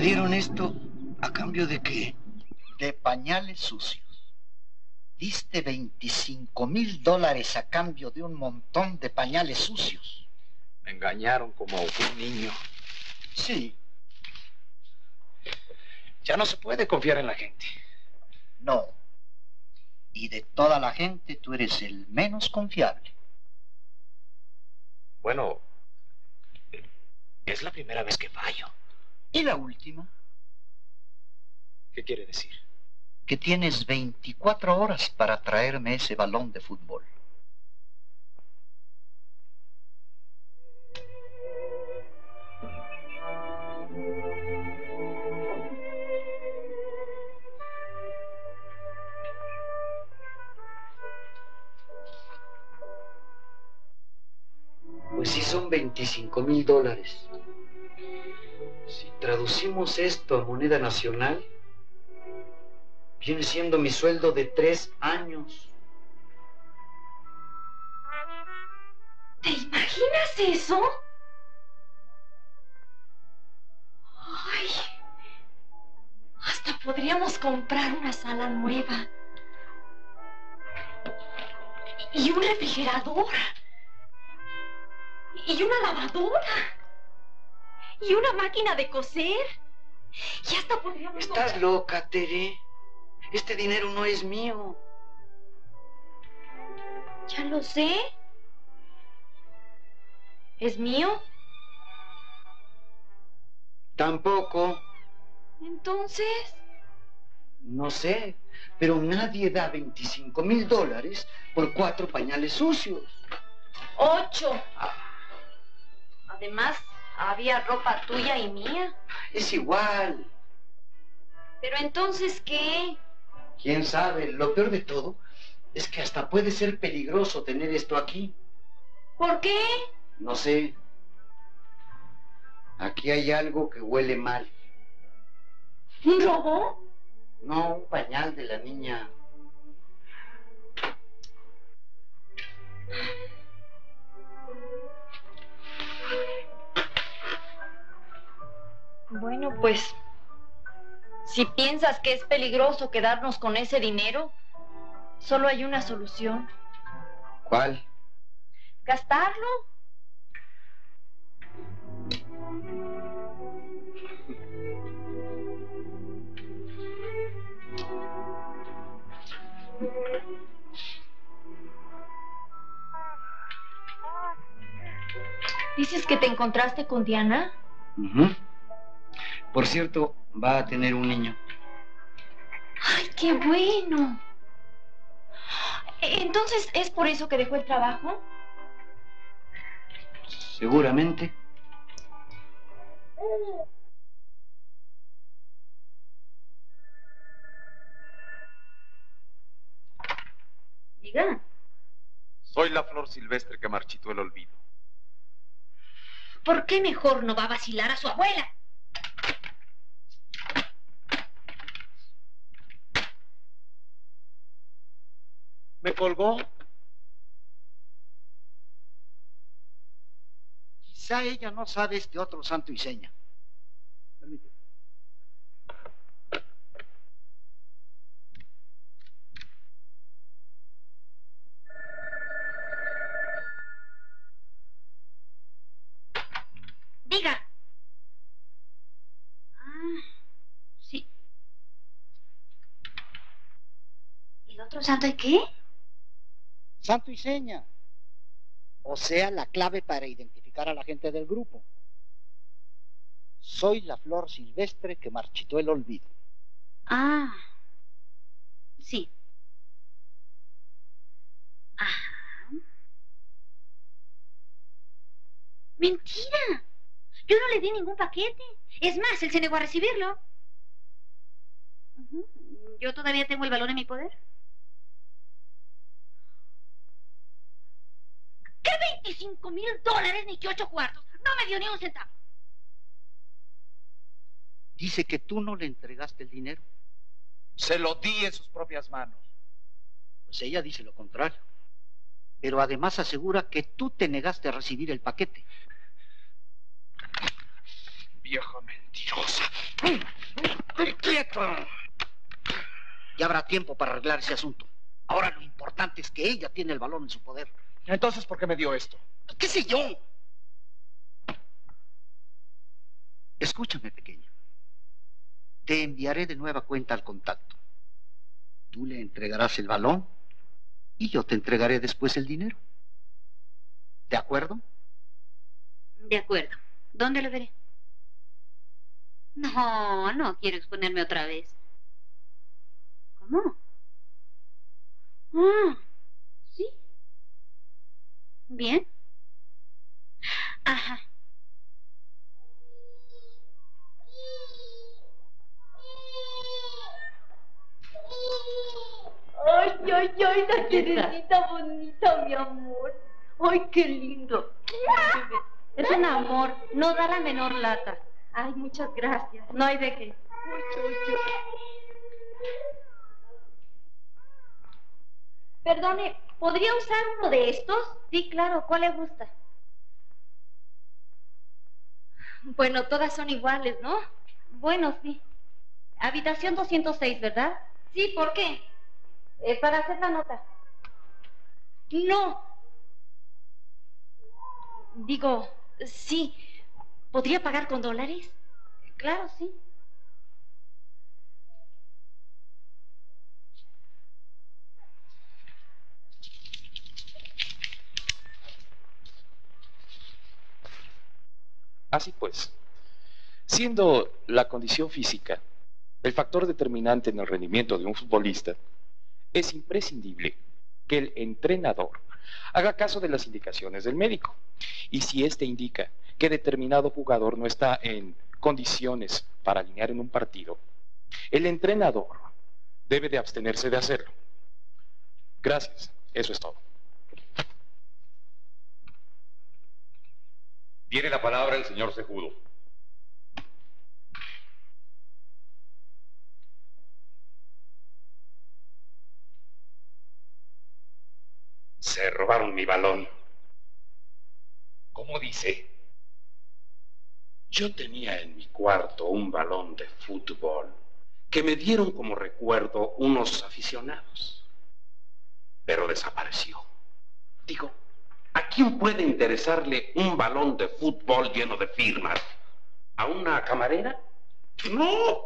¿Dieron esto a cambio de qué? De pañales sucios. Diste veinticinco mil dólares a cambio de un montón de pañales sucios. Me engañaron como a un niño. Sí. Ya no se puede confiar en la gente. No. Y de toda la gente tú eres el menos confiable. Bueno, es la primera vez que fallo. ¿Y la última? ¿Qué quiere decir? Que tienes veinticuatro horas para traerme ese balón de fútbol. Pues sí, son veinticinco mil dólares. Si traducimos esto a moneda nacional, viene siendo mi sueldo de tres años. ¿Te imaginas eso? Ay, hasta podríamos comprar una sala nueva. Y un refrigerador. Y una lavadora. Y una máquina de coser. Y hasta podríamos... ¿Estás comprar... loca, Tere? Este dinero no es mío. Ya lo sé. ¿Es mío? Tampoco. ¿Entonces? No sé, pero nadie da veinticinco mil dólares por cuatro pañales sucios. Ocho. Ah. Además, había ropa tuya y mía. Es igual. ¿Pero entonces qué? ¿Quién sabe? Lo peor de todo es que hasta puede ser peligroso tener esto aquí. ¿Por qué? No sé. Aquí hay algo que huele mal. ¿Un robo? No, un pañal de la niña. Bueno, pues... si piensas que es peligroso quedarnos con ese dinero, solo hay una solución. ¿Cuál? Gastarlo. ¿Dices que te encontraste con Diana? Uh-huh. Por cierto, va a tener un niño. ¡Ay, qué bueno! ¿Entonces es por eso que dejó el trabajo? Seguramente. Diga. Soy la flor silvestre que marchitó el olvido. ¿Por qué mejor no va a vacilar a su abuela? ¿Me colgó? Quizá ella no sabe este otro santo y seña. Permíteme. Diga. Ah, sí. ¿El otro santo es qué? Santo y seña, o sea, la clave para identificar a la gente del grupo. Soy la flor silvestre que marchitó el olvido. Ah, sí. Ajá. Mentira, yo no le di ningún paquete. Es más, él se negó a recibirlo. Uh-huh. Yo todavía tengo el balón en mi poder. ¿Qué veinticinco mil dólares ni que ocho cuartos? No me dio ni un centavo. Dice que tú no le entregaste el dinero. Se lo di en sus propias manos. Pues ella dice lo contrario. Pero además asegura que tú te negaste a recibir el paquete. Vieja mentirosa. ¡Quieto! Ya habrá tiempo para arreglar ese asunto. Ahora lo importante es que ella tiene el balón en su poder. Entonces, ¿por qué me dio esto? ¿Qué sé yo? Escúchame, pequeño. Te enviaré de nueva cuenta al contacto. Tú le entregarás el balón y yo te entregaré después el dinero. ¿De acuerdo? De acuerdo. ¿Dónde lo veré? No, no quiero exponerme otra vez. ¿Cómo? Ah, sí. Bien. Ajá. Ay, ay, ay, la Teresita bonita, mi amor. Ay, qué lindo. Es un amor, no da la menor lata. Ay, muchas gracias. No hay de qué. Perdone, ¿podría usar uno de estos? Sí, claro, ¿cuál le gusta? Bueno, todas son iguales, ¿no? Bueno, sí. Habitación doscientos seis, ¿verdad? Sí, ¿por qué? Eh, para hacer la nota. No. Digo, sí. ¿Podría pagar con dólares? Claro, sí. Así pues, siendo la condición física el factor determinante en el rendimiento de un futbolista, es imprescindible que el entrenador haga caso de las indicaciones del médico. Y si éste indica que determinado jugador no está en condiciones para alinear en un partido, el entrenador debe de abstenerse de hacerlo. Gracias, eso es todo. Tiene la palabra el señor Cejudo. Se robaron mi balón. ¿Cómo dice? Yo tenía en mi cuarto un balón de fútbol que me dieron como recuerdo unos aficionados, pero desapareció. Digo, ¿a quién puede interesarle un balón de fútbol lleno de firmas? ¿A una camarera? ¡No!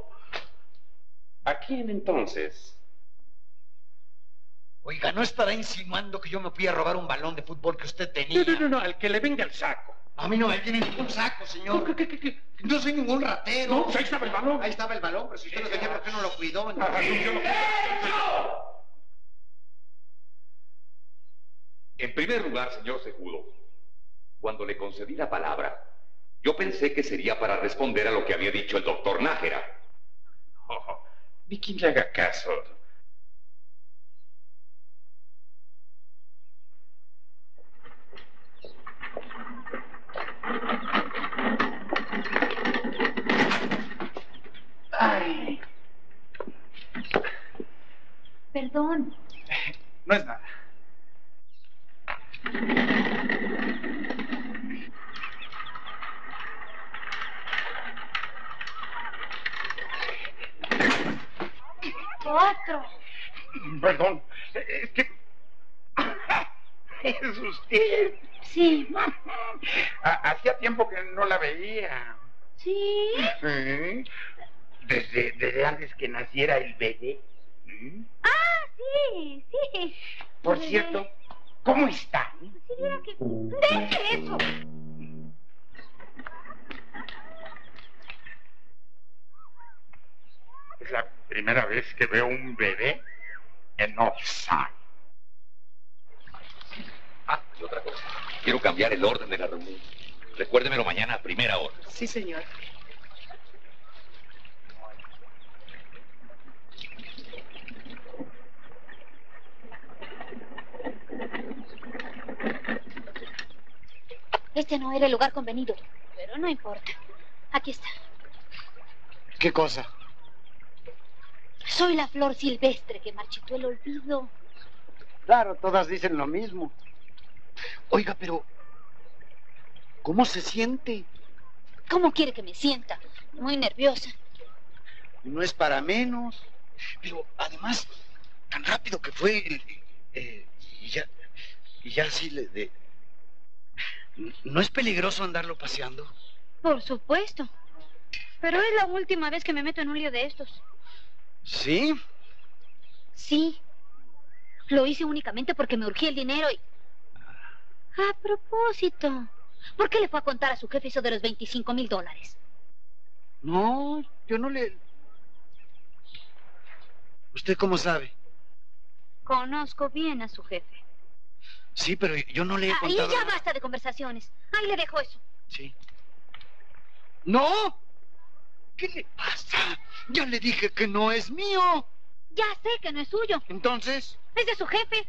¿A quién entonces? Oiga, ¿no estará insinuando que yo me fui a robar un balón de fútbol que usted tenía? No, no, no, no, al que le venga el saco. A mí no me tiene ningún saco, señor. No, ¿qué, qué, qué? No soy ningún ratero. No, pues ahí estaba el balón. Ahí estaba el balón, pero si usted lo tenía, ¿por qué no lo cuidó? No, yo lo cuidé. En primer lugar, señor Cejudo, cuando le concedí la palabra, yo pensé que sería para responder a lo que había dicho el doctor Nájera. Oh, ni quien le haga caso. Ay. Perdón. No es nada. Cuatro. Perdón, es que... ¿Es usted? Sí. Hacía tiempo que no la veía. ¿Sí? Sí. Desde, desde antes que naciera el bebé. ¿Mm? Ah, sí, sí. Por bebé. Cierto... ¿Cómo está? Si viera que... ¡Deje eso! Es la primera vez que veo un bebé en offside. Ah, y otra cosa. Quiero cambiar el orden de la reunión. Recuérdemelo mañana a primera hora. Sí, señor. Este no era el lugar convenido, pero no importa. Aquí está. ¿Qué cosa? Soy la flor silvestre que marchitó el olvido. Claro, todas dicen lo mismo. Oiga, pero... ¿cómo se siente? ¿Cómo quiere que me sienta? Muy nerviosa. No es para menos. Pero además, tan rápido que fue... Eh, eh, y ya... Y ya sí le... De... ¿No es peligroso andarlo paseando? Por supuesto. Pero es la última vez que me meto en un lío de estos. ¿Sí? Sí. Lo hice únicamente porque me urgía el dinero y... A propósito, ¿Por qué le fue a contar a su jefe eso de los veinticinco mil dólares? No, yo no le... ¿Usted cómo sabe? Conozco bien a su jefe. Sí, pero yo no le he contado... Ahí ya basta de conversaciones. Ahí le dejo eso. Sí. ¡No! ¿Qué le pasa? Ya le dije que no es mío. Ya sé que no es suyo. ¿Entonces? Es de su jefe.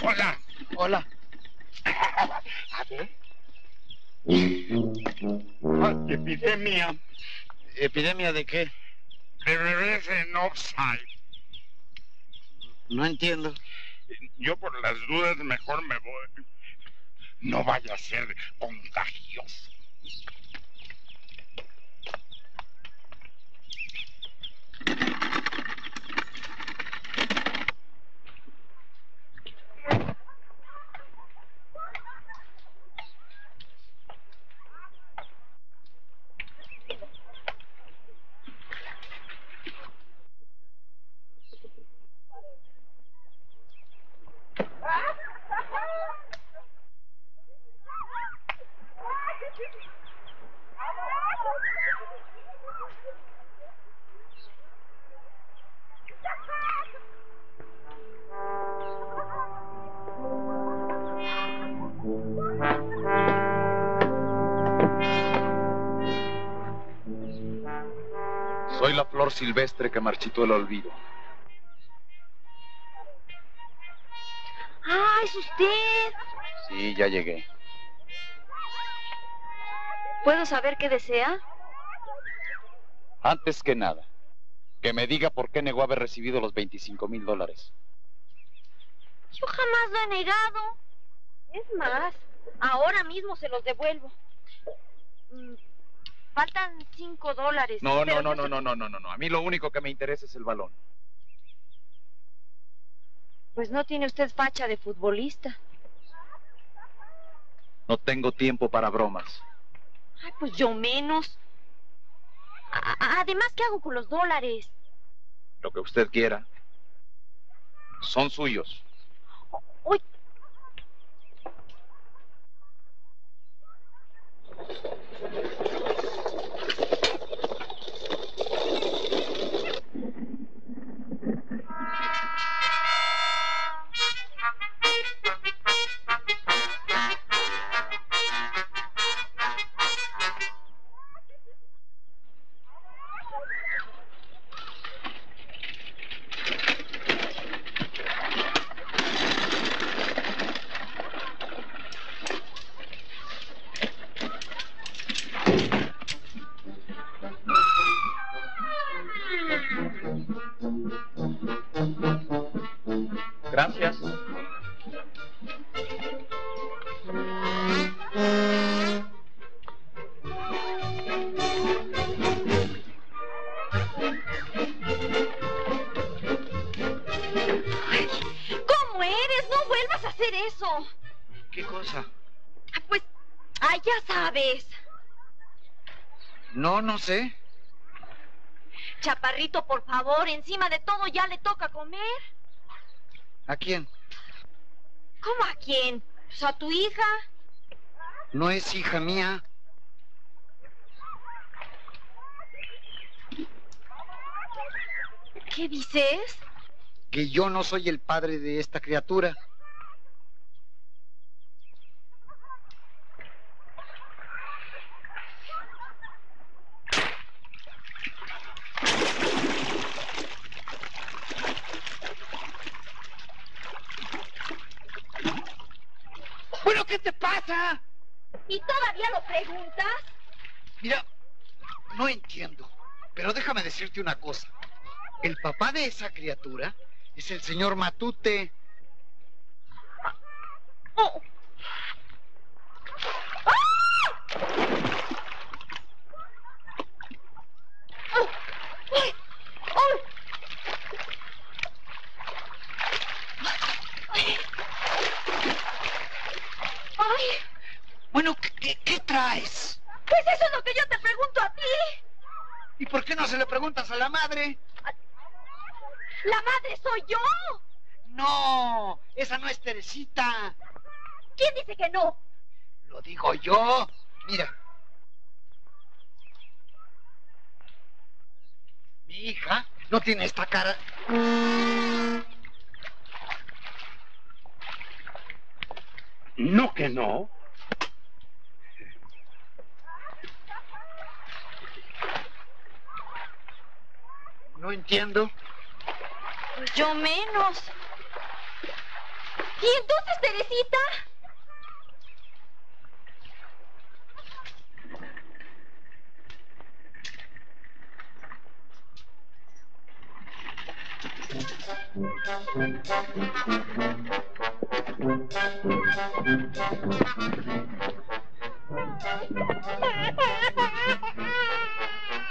Hola. Hola. A ver. Ah, epidemia. ¿Epidemia de qué? De bebés en offside. No entiendo. Yo por las dudas mejor me voy. No vaya a ser contagioso. Soy la flor silvestre que marchitó el olvido. Ah, ¿es usted? Sí, ya llegué. ¿Puedo saber qué desea? Antes que nada, que me diga por qué negó haber recibido los veinticinco mil dólares. Yo jamás lo he negado. Es más, ahora mismo se los devuelvo. Faltan cinco dólares. No, no, no, no, no, no, no, no, no. A mí lo único que me interesa es el balón. Pues no tiene usted facha de futbolista. No tengo tiempo para bromas. Ay, pues yo menos. A- además, ¿qué hago con los dólares? Lo que usted quiera. Son suyos. Uy. Gracias. Ay, ¿cómo eres? No vuelvas a hacer eso. ¿Qué cosa? Pues, ay, ya sabes. No, no sé. Chaparrito, por favor, encima de todo ya le toca comer. ¿A quién? ¿Cómo a quién? Pues a tu hija. No es hija mía. ¿Qué dices? Que yo no soy el padre de esta criatura. ¿Pero qué te pasa? ¿Y todavía lo preguntas? Mira, no entiendo. Pero déjame decirte una cosa. El papá de esa criatura es el señor Matute. Oh. Bueno, ¿qué, ¿qué traes? Pues eso es lo que yo te pregunto a ti. ¿Y por qué no se le preguntas a la madre? ¿La madre soy yo? No, esa no es Teresita. ¿Quién dice que no? Lo digo yo. Mira. Mi hija no tiene esta cara. No que no. No entiendo. Yo menos. ¿Y entonces, Teresita?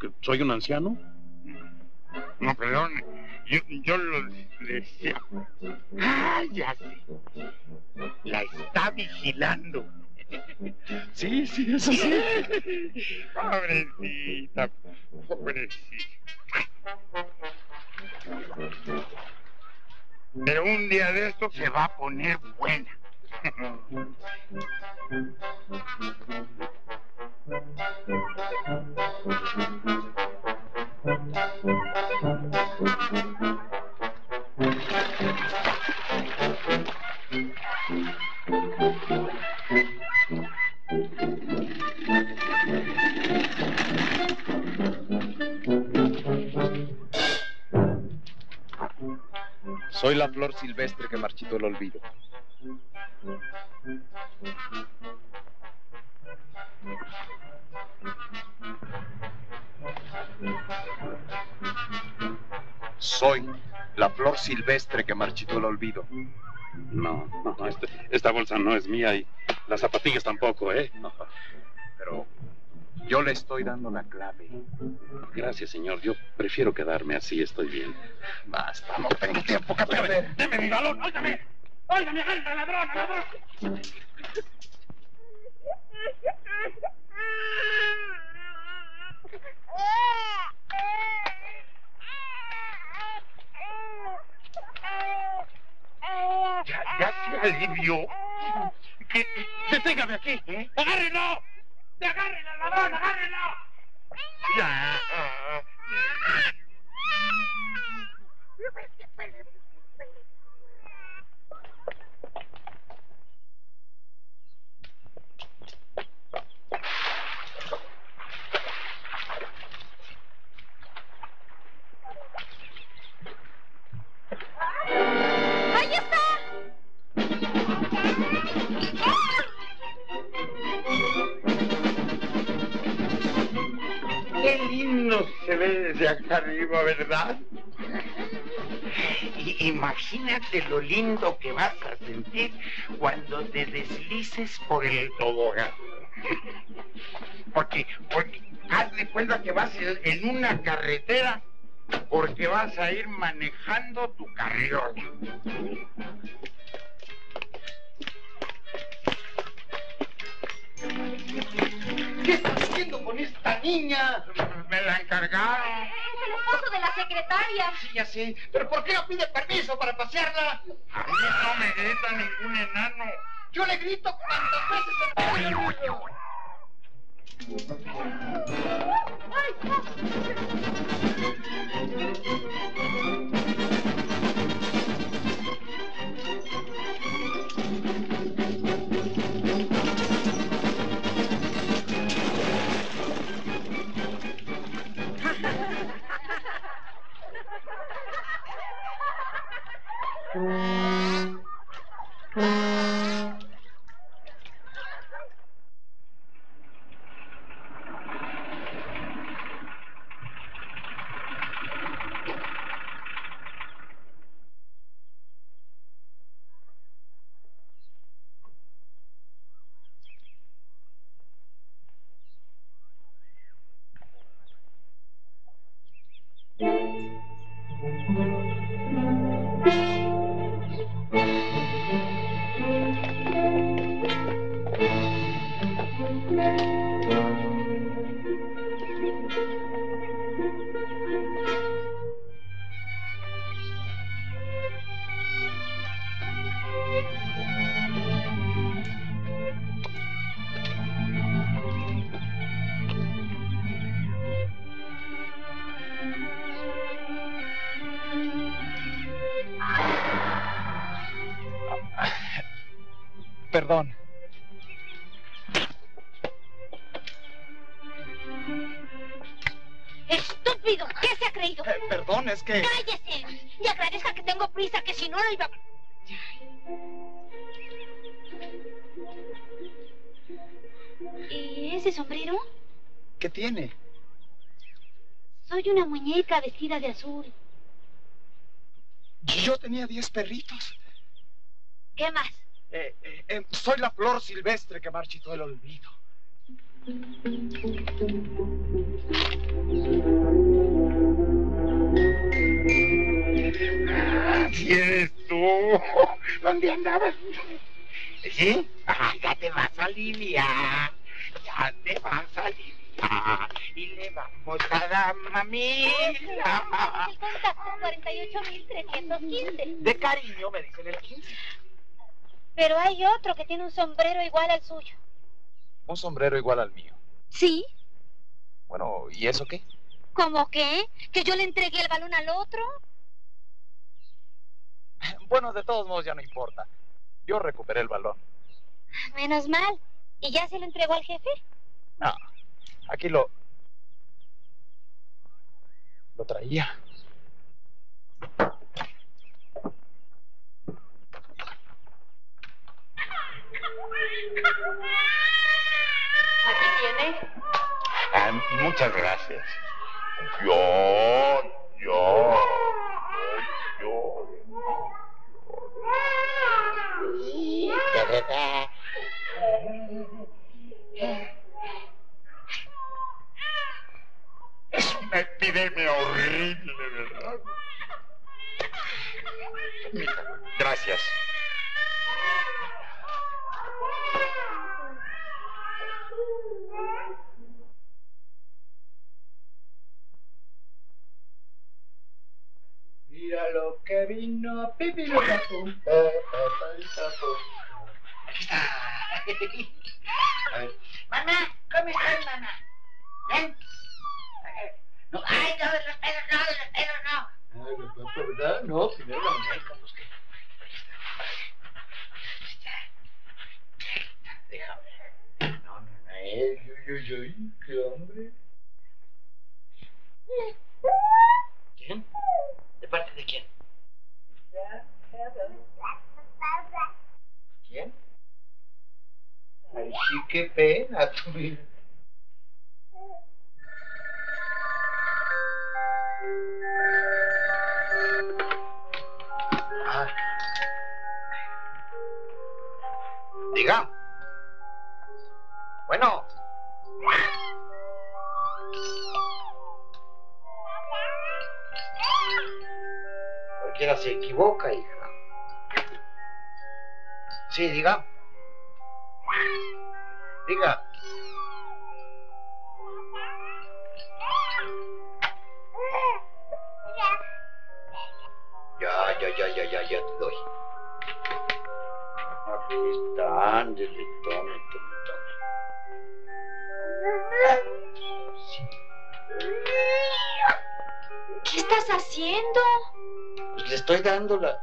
¿Que soy un anciano? No, perdón, yo, yo lo decía. ¡Ah, ya sé! La está vigilando. Sí, sí, eso sí. Pobrecita, pobrecita. Pero un día de esto se va a poner buena. Soy la flor silvestre que marchitó el olvido. Soy la flor silvestre que marchitó el olvido. No, no, no, este, esta bolsa no es mía y las zapatillas tampoco, ¿eh? No, pero yo le estoy dando la clave. Gracias, señor. Yo prefiero quedarme así, estoy bien. Basta, no tengo tiempo que perder. Deme mi balón, óigame. Óigame, gente, ladrón, ladrón. Ya, ya se alivió. Que, deténgame aquí, ¿eh? ¡Agárrenlo! ¡Agárrenlo, ladrón! ¡Agárrenlo! Ya. ¡Ahí está! ¡Qué lindo se ve desde acá arriba, ¿verdad? Imagínate lo lindo que vas a sentir cuando te deslices por el tobogán. Porque, porque haz de cuenta que vas en una carretera, porque vas a ir manejando tu carriola. ¿Qué estás haciendo con esta niña? Me la encargaron. Es el esposo de la secretaria. Sí, ya sé. ¿Pero por qué no pide permiso para pasearla? A mí no me grita ningún enano. Yo le grito cuantas veces se puede. Perdón. ¡Estúpido! ¿Qué se ha creído? Eh, perdón, es que... ¡Cállese! Y agradezca que tengo prisa, que si no lo iba a... ¿Y ese sombrero? ¿Qué tiene? Soy una muñeca vestida de azul. Yo tenía diez perritos. ¿Qué más? Eh, eh, eh, soy la flor silvestre que marchitó el olvido. Ah, ¿sí eres tú? ¿Dónde andabas? ¿Sí? Ah, ya te vas a aliviar. Ya te vas a aliviar. Y le vamos a dar mamila. El contacto cuarenta y ocho mil trescientos quince. De cariño me dicen el quince. Pero hay otro que tiene un sombrero igual al suyo. ¿Un sombrero igual al mío? Sí. Bueno, ¿y eso qué? ¿Cómo qué? ¿Que yo le entregué el balón al otro? Bueno, de todos modos ya no importa. Yo recuperé el balón. Menos mal. ¿Y ya se lo entregó al jefe? No, aquí lo... Lo traía. ¿Aquí tiene? Ah, muchas gracias. Yo, yo, yo, yo. Es una epidemia horrible, ¿verdad? Mira, gracias. Mira lo que vino, pipi lo tapo. Aquí está. Mamá, ¿cómo estás, mamá? Ven. No, ay, no, de los pelos no, de los pelos no. Ay, los pelos, ¿verdad? No, primero la muñeca, pues que. Déjame. No, no, no. Eh, yo, yo, yo, qué hombre. ¿Quién? ¿De parte de quién? ¿Quién? Ay, sí, qué pena, tú. Diga. Bueno. Cualquiera se equivoca, hija. Sí, diga. Diga. Ya, ya, ya, ya, ya, ya te doy. Aquí está, ándele, tome, tome, tome. Sí. ¿Qué estás haciendo? Pues le estoy dándola.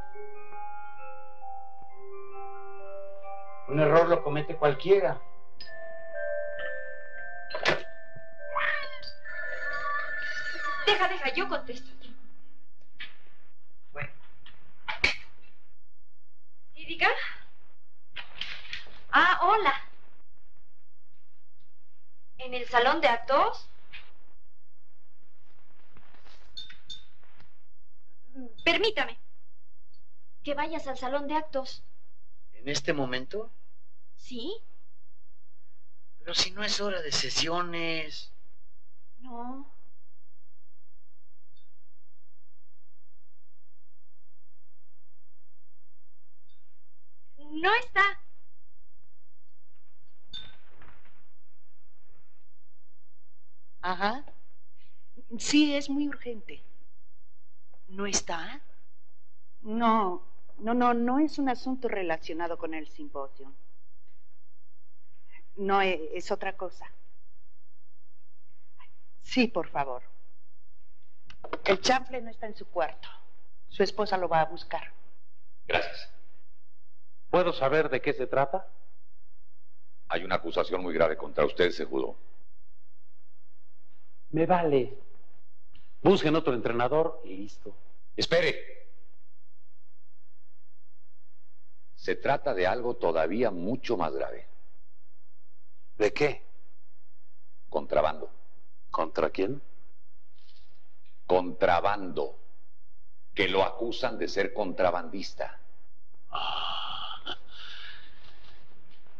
Un error lo comete cualquiera. Deja, deja, yo contesto. Bueno. ¿Y diga? Ah, hola. ¿En el salón de actos? Permítame que vayas al salón de actos. ¿En este momento? Sí. Pero si no es hora de sesiones. No. No está. Ajá. Sí, es muy urgente. ¿No está? No, no, no, no es un asunto relacionado con el simposio. No, es, es otra cosa. Sí, por favor. El Chanfle no está en su cuarto. Su esposa lo va a buscar. Gracias. ¿Puedo saber de qué se trata? Hay una acusación muy grave contra usted, Cejudo. Me vale. Busquen otro entrenador y listo. Espere. Se trata de algo todavía mucho más grave. ¿De qué? Contrabando. ¿Contra quién? Contrabando. Que lo acusan de ser contrabandista. Ah.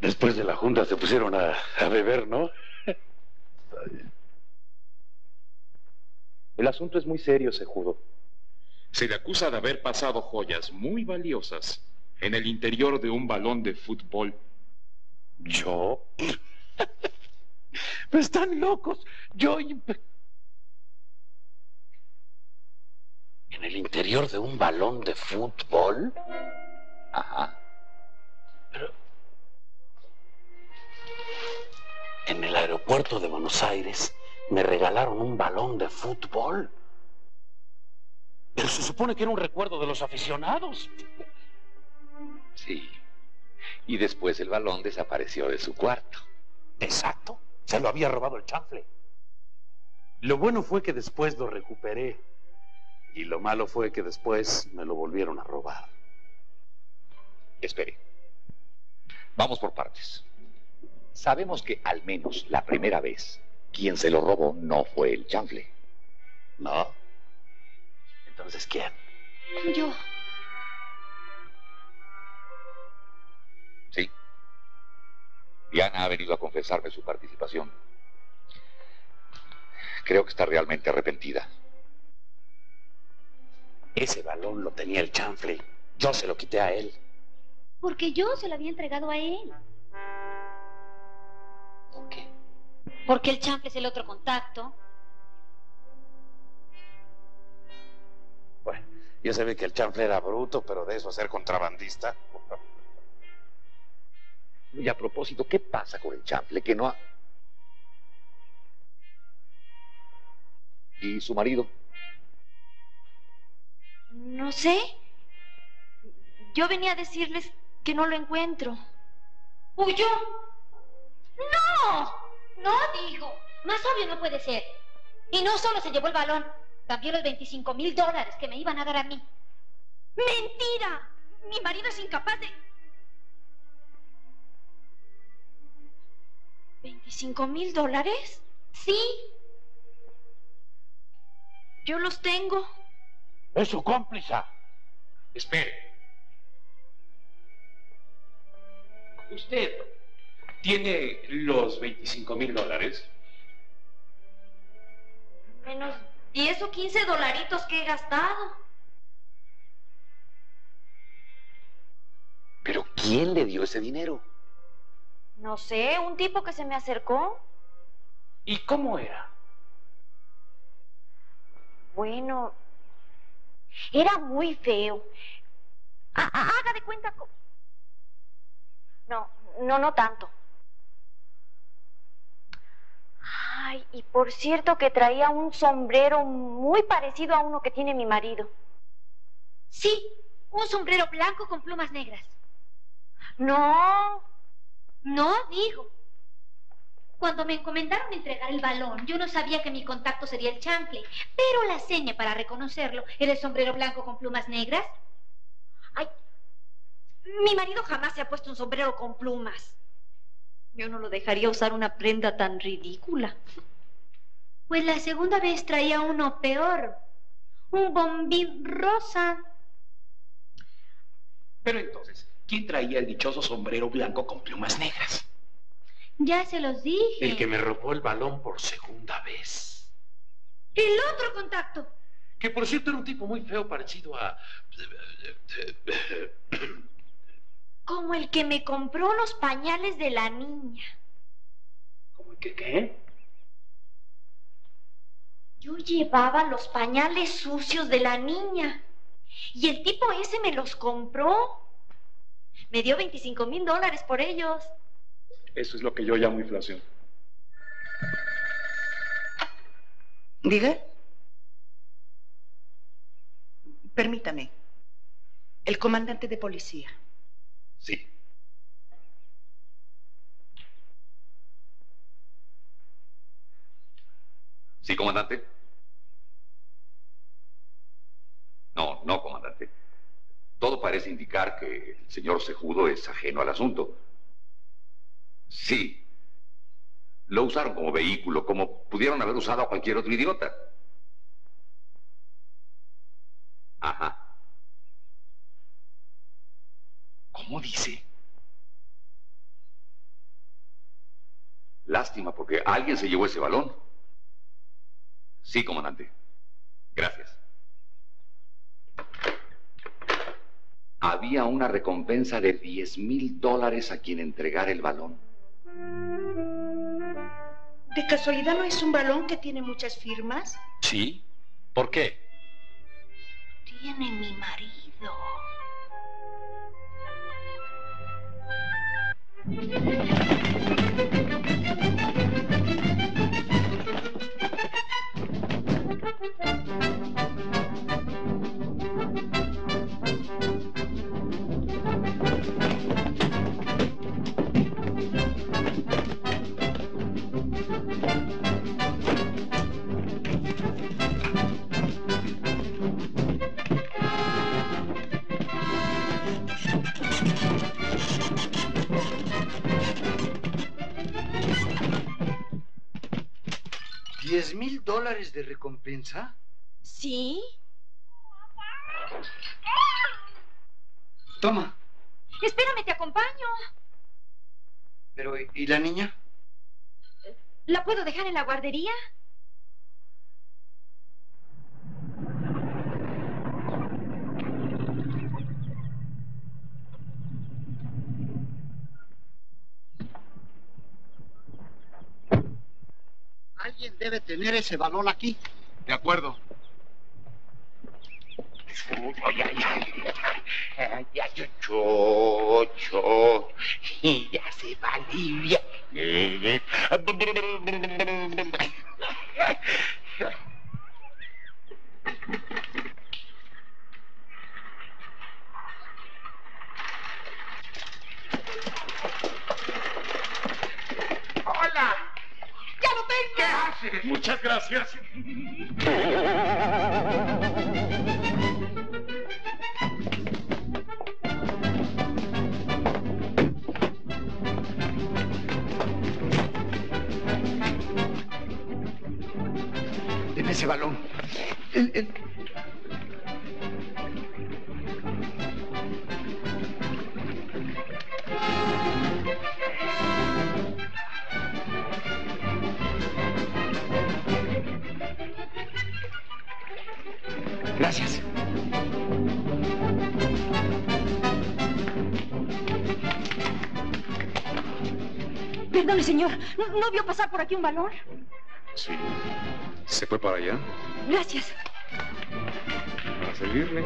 Después de la junta se pusieron a, a beber, ¿no? Está bien. El asunto es muy serio, Cejudo. Se le acusa de haber pasado joyas muy valiosas en el interior de un balón de fútbol. ¿Yo? ¡Me están locos! Yo... ¿En el interior de un balón de fútbol? Ajá. Pero... en el aeropuerto de Buenos Aires... me regalaron un balón de fútbol. Pero se supone que era un recuerdo de los aficionados. Sí. Y después el balón desapareció de su cuarto. Exacto. Se lo había robado el Chanfle. Lo bueno fue que después lo recuperé. Y lo malo fue que después me lo volvieron a robar. Espere. Vamos por partes. Sabemos que al menos la primera vez... quien se lo robó no fue el Chanfle. ¿No? Entonces, ¿quién? Yo. Sí. Diana ha venido a confesarme su participación. Creo que está realmente arrepentida. Ese balón lo tenía el Chanfle. Yo se lo quité a él. Porque yo se lo había entregado a él. ¿Por qué? Porque el Chanfle es el otro contacto. Bueno, ya se ve que el Chanfle era bruto, pero de eso a ser contrabandista. Y a propósito, ¿qué pasa con el Chanfle que no ha... ¿Y su marido? No sé. Yo venía a decirles que no lo encuentro. ¡Huyó! ¡No! No, digo, más obvio no puede ser. Y no solo se llevó el balón, también los veinticinco mil dólares que me iban a dar a mí. ¡Mentira! Mi marido es incapaz de... ¿veinticinco mil dólares? Sí. Yo los tengo. Es su cómplice. Espere. ¿Usted tiene los veinticinco mil dólares? Menos diez o quince dolaritos que he gastado. ¿Pero quién le dio ese dinero? No sé, un tipo que se me acercó. ¿Y cómo era? Bueno, era muy feo. Haga de cuenta... No, no, no tanto. Ay, y por cierto que traía un sombrero muy parecido a uno que tiene mi marido. Sí, un sombrero blanco con plumas negras. No, no, digo. Cuando me encomendaron entregar el balón, yo no sabía que mi contacto sería el Chanfle, pero la seña para reconocerlo era el sombrero blanco con plumas negras. Ay, mi marido jamás se ha puesto un sombrero con plumas. Yo no lo dejaría usar una prenda tan ridícula. Pues la segunda vez traía uno peor, un bombín rosa. Pero entonces, ¿quién traía el dichoso sombrero blanco con plumas negras? Ya se los dije. El que me robó el balón por segunda vez. El otro contacto. Que por cierto era un tipo muy feo, parecido a... Como el que me compró los pañales de la niña. ¿Como el que qué? Yo llevaba los pañales sucios de la niña. Y el tipo ese me los compró. Me dio veinticinco mil dólares por ellos. Eso es lo que yo llamo inflación. ¿Diga? Permítame. El comandante de policía. Sí. ¿Sí, comandante? No, no, comandante. Todo parece indicar que el señor Cejudo es ajeno al asunto. Sí. Lo usaron como vehículo, como pudieron haber usado a cualquier otro idiota. Ajá. ¿Cómo dice? Lástima, porque alguien se llevó ese balón. Sí, comandante. Gracias. Había una recompensa de diez mil dólares a quien entregara el balón. ¿De casualidad no es un balón que tiene muchas firmas? Sí. ¿Por qué? Tiene mi marido. ¿Diez mil dólares de recompensa? Sí. Toma. Espérame, te acompaño. Pero, ¿y la niña? ¿La puedo dejar en la guardería? Alguien debe tener ese balón aquí. De acuerdo. Ay, ay, ay, ay, ay, cho, cho. Y ya se va Livia. Muchas gracias. Deme ese balón. El, el... Perdone, señor. ¿No, ¿No vio pasar por aquí un valor? Sí. ¿Se fue para allá? Gracias. Para servirle.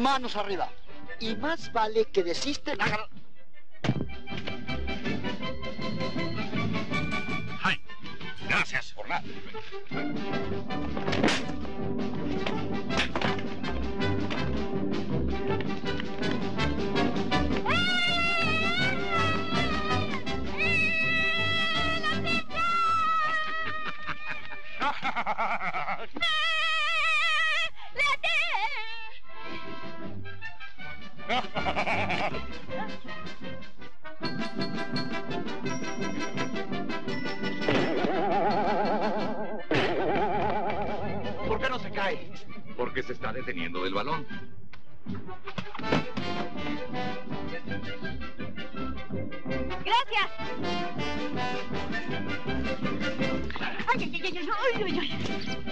Manos arriba. Y más vale que desiste la... ¡Ay! Gracias por nada. ¿Por qué no se cae? Porque se está deteniendo del balón. Gracias. Ay, ay, ay, ay, ay, ay.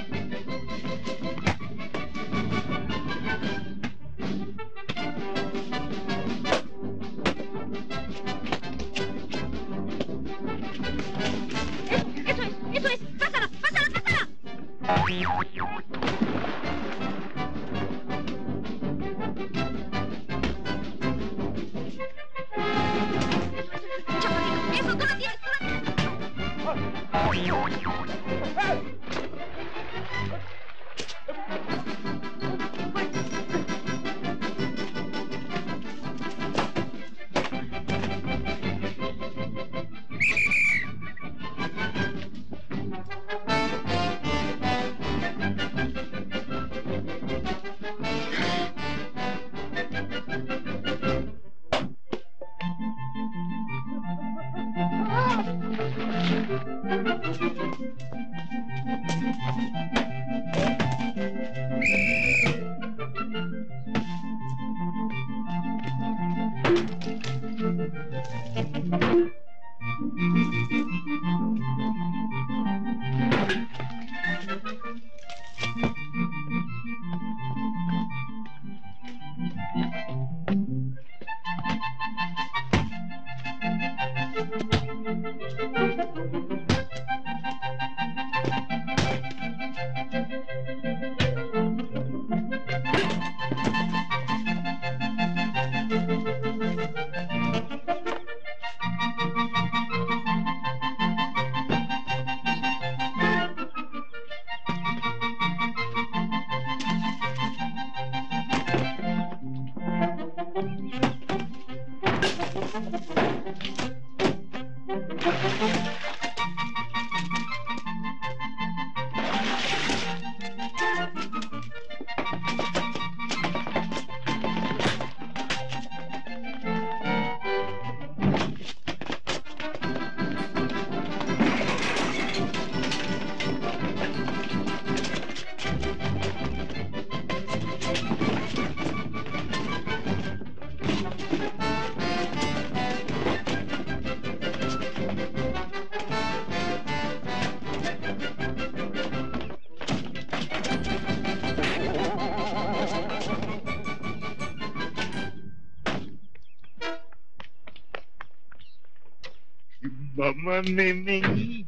Me, me, me.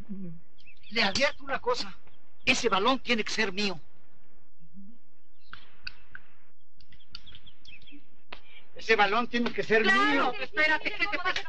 Le advierto una cosa. Ese balón tiene que ser mío. Ese balón tiene que ser claro, mío. Pero espérate, ¿qué te pasa?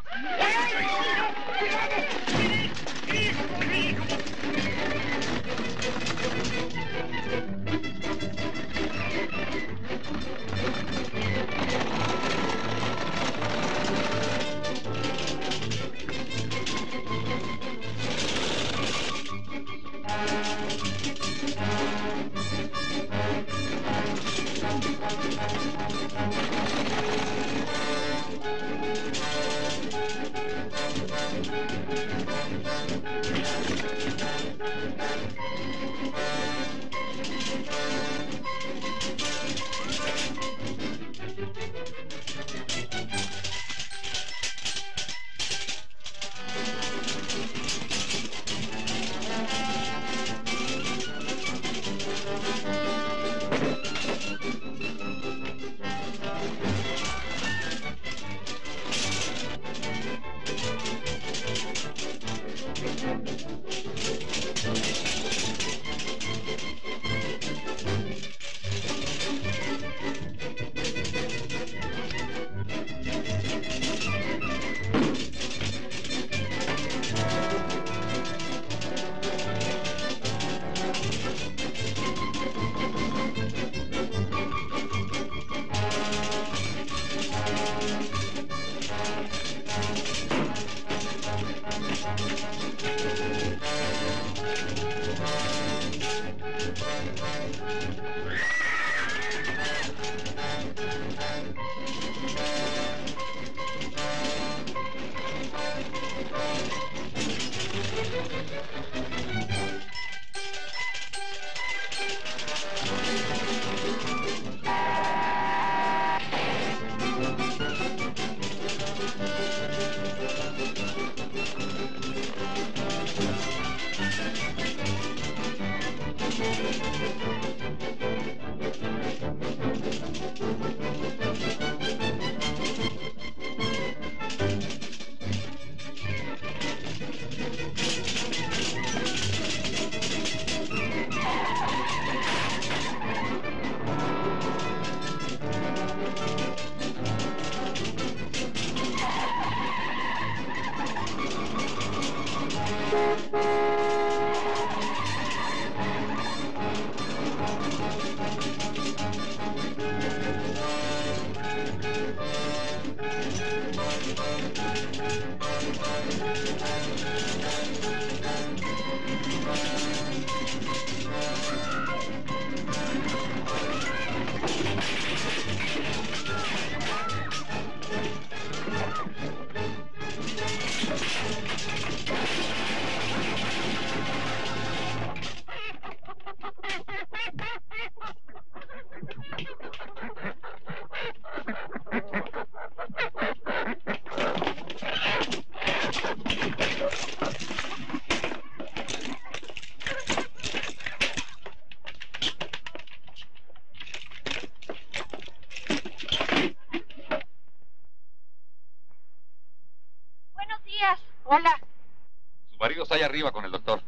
Arriba con el doctor.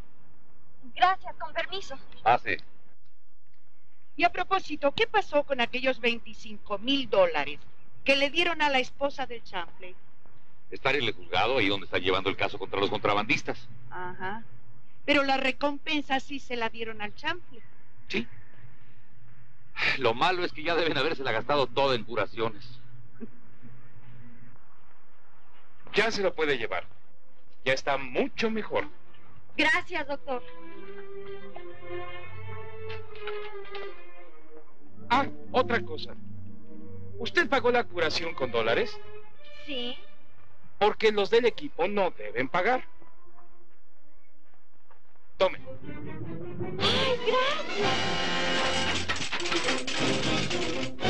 Gracias, con permiso. Ah, sí. Y a propósito, ¿qué pasó con aquellos veinticinco mil dólares que le dieron a la esposa del Chanfle? Está en el juzgado ahí donde está llevando el caso contra los contrabandistas. Ajá. Pero la recompensa sí se la dieron al Chanfle. Sí. Lo malo es que ya deben habérsela gastado toda en curaciones. Ya se lo puede llevar. Ya está mucho mejor. Gracias, doctor. Ah, otra cosa. ¿Usted pagó la curación con dólares? Sí. Porque los del equipo no deben pagar. Tome. ¡Ay, gracias!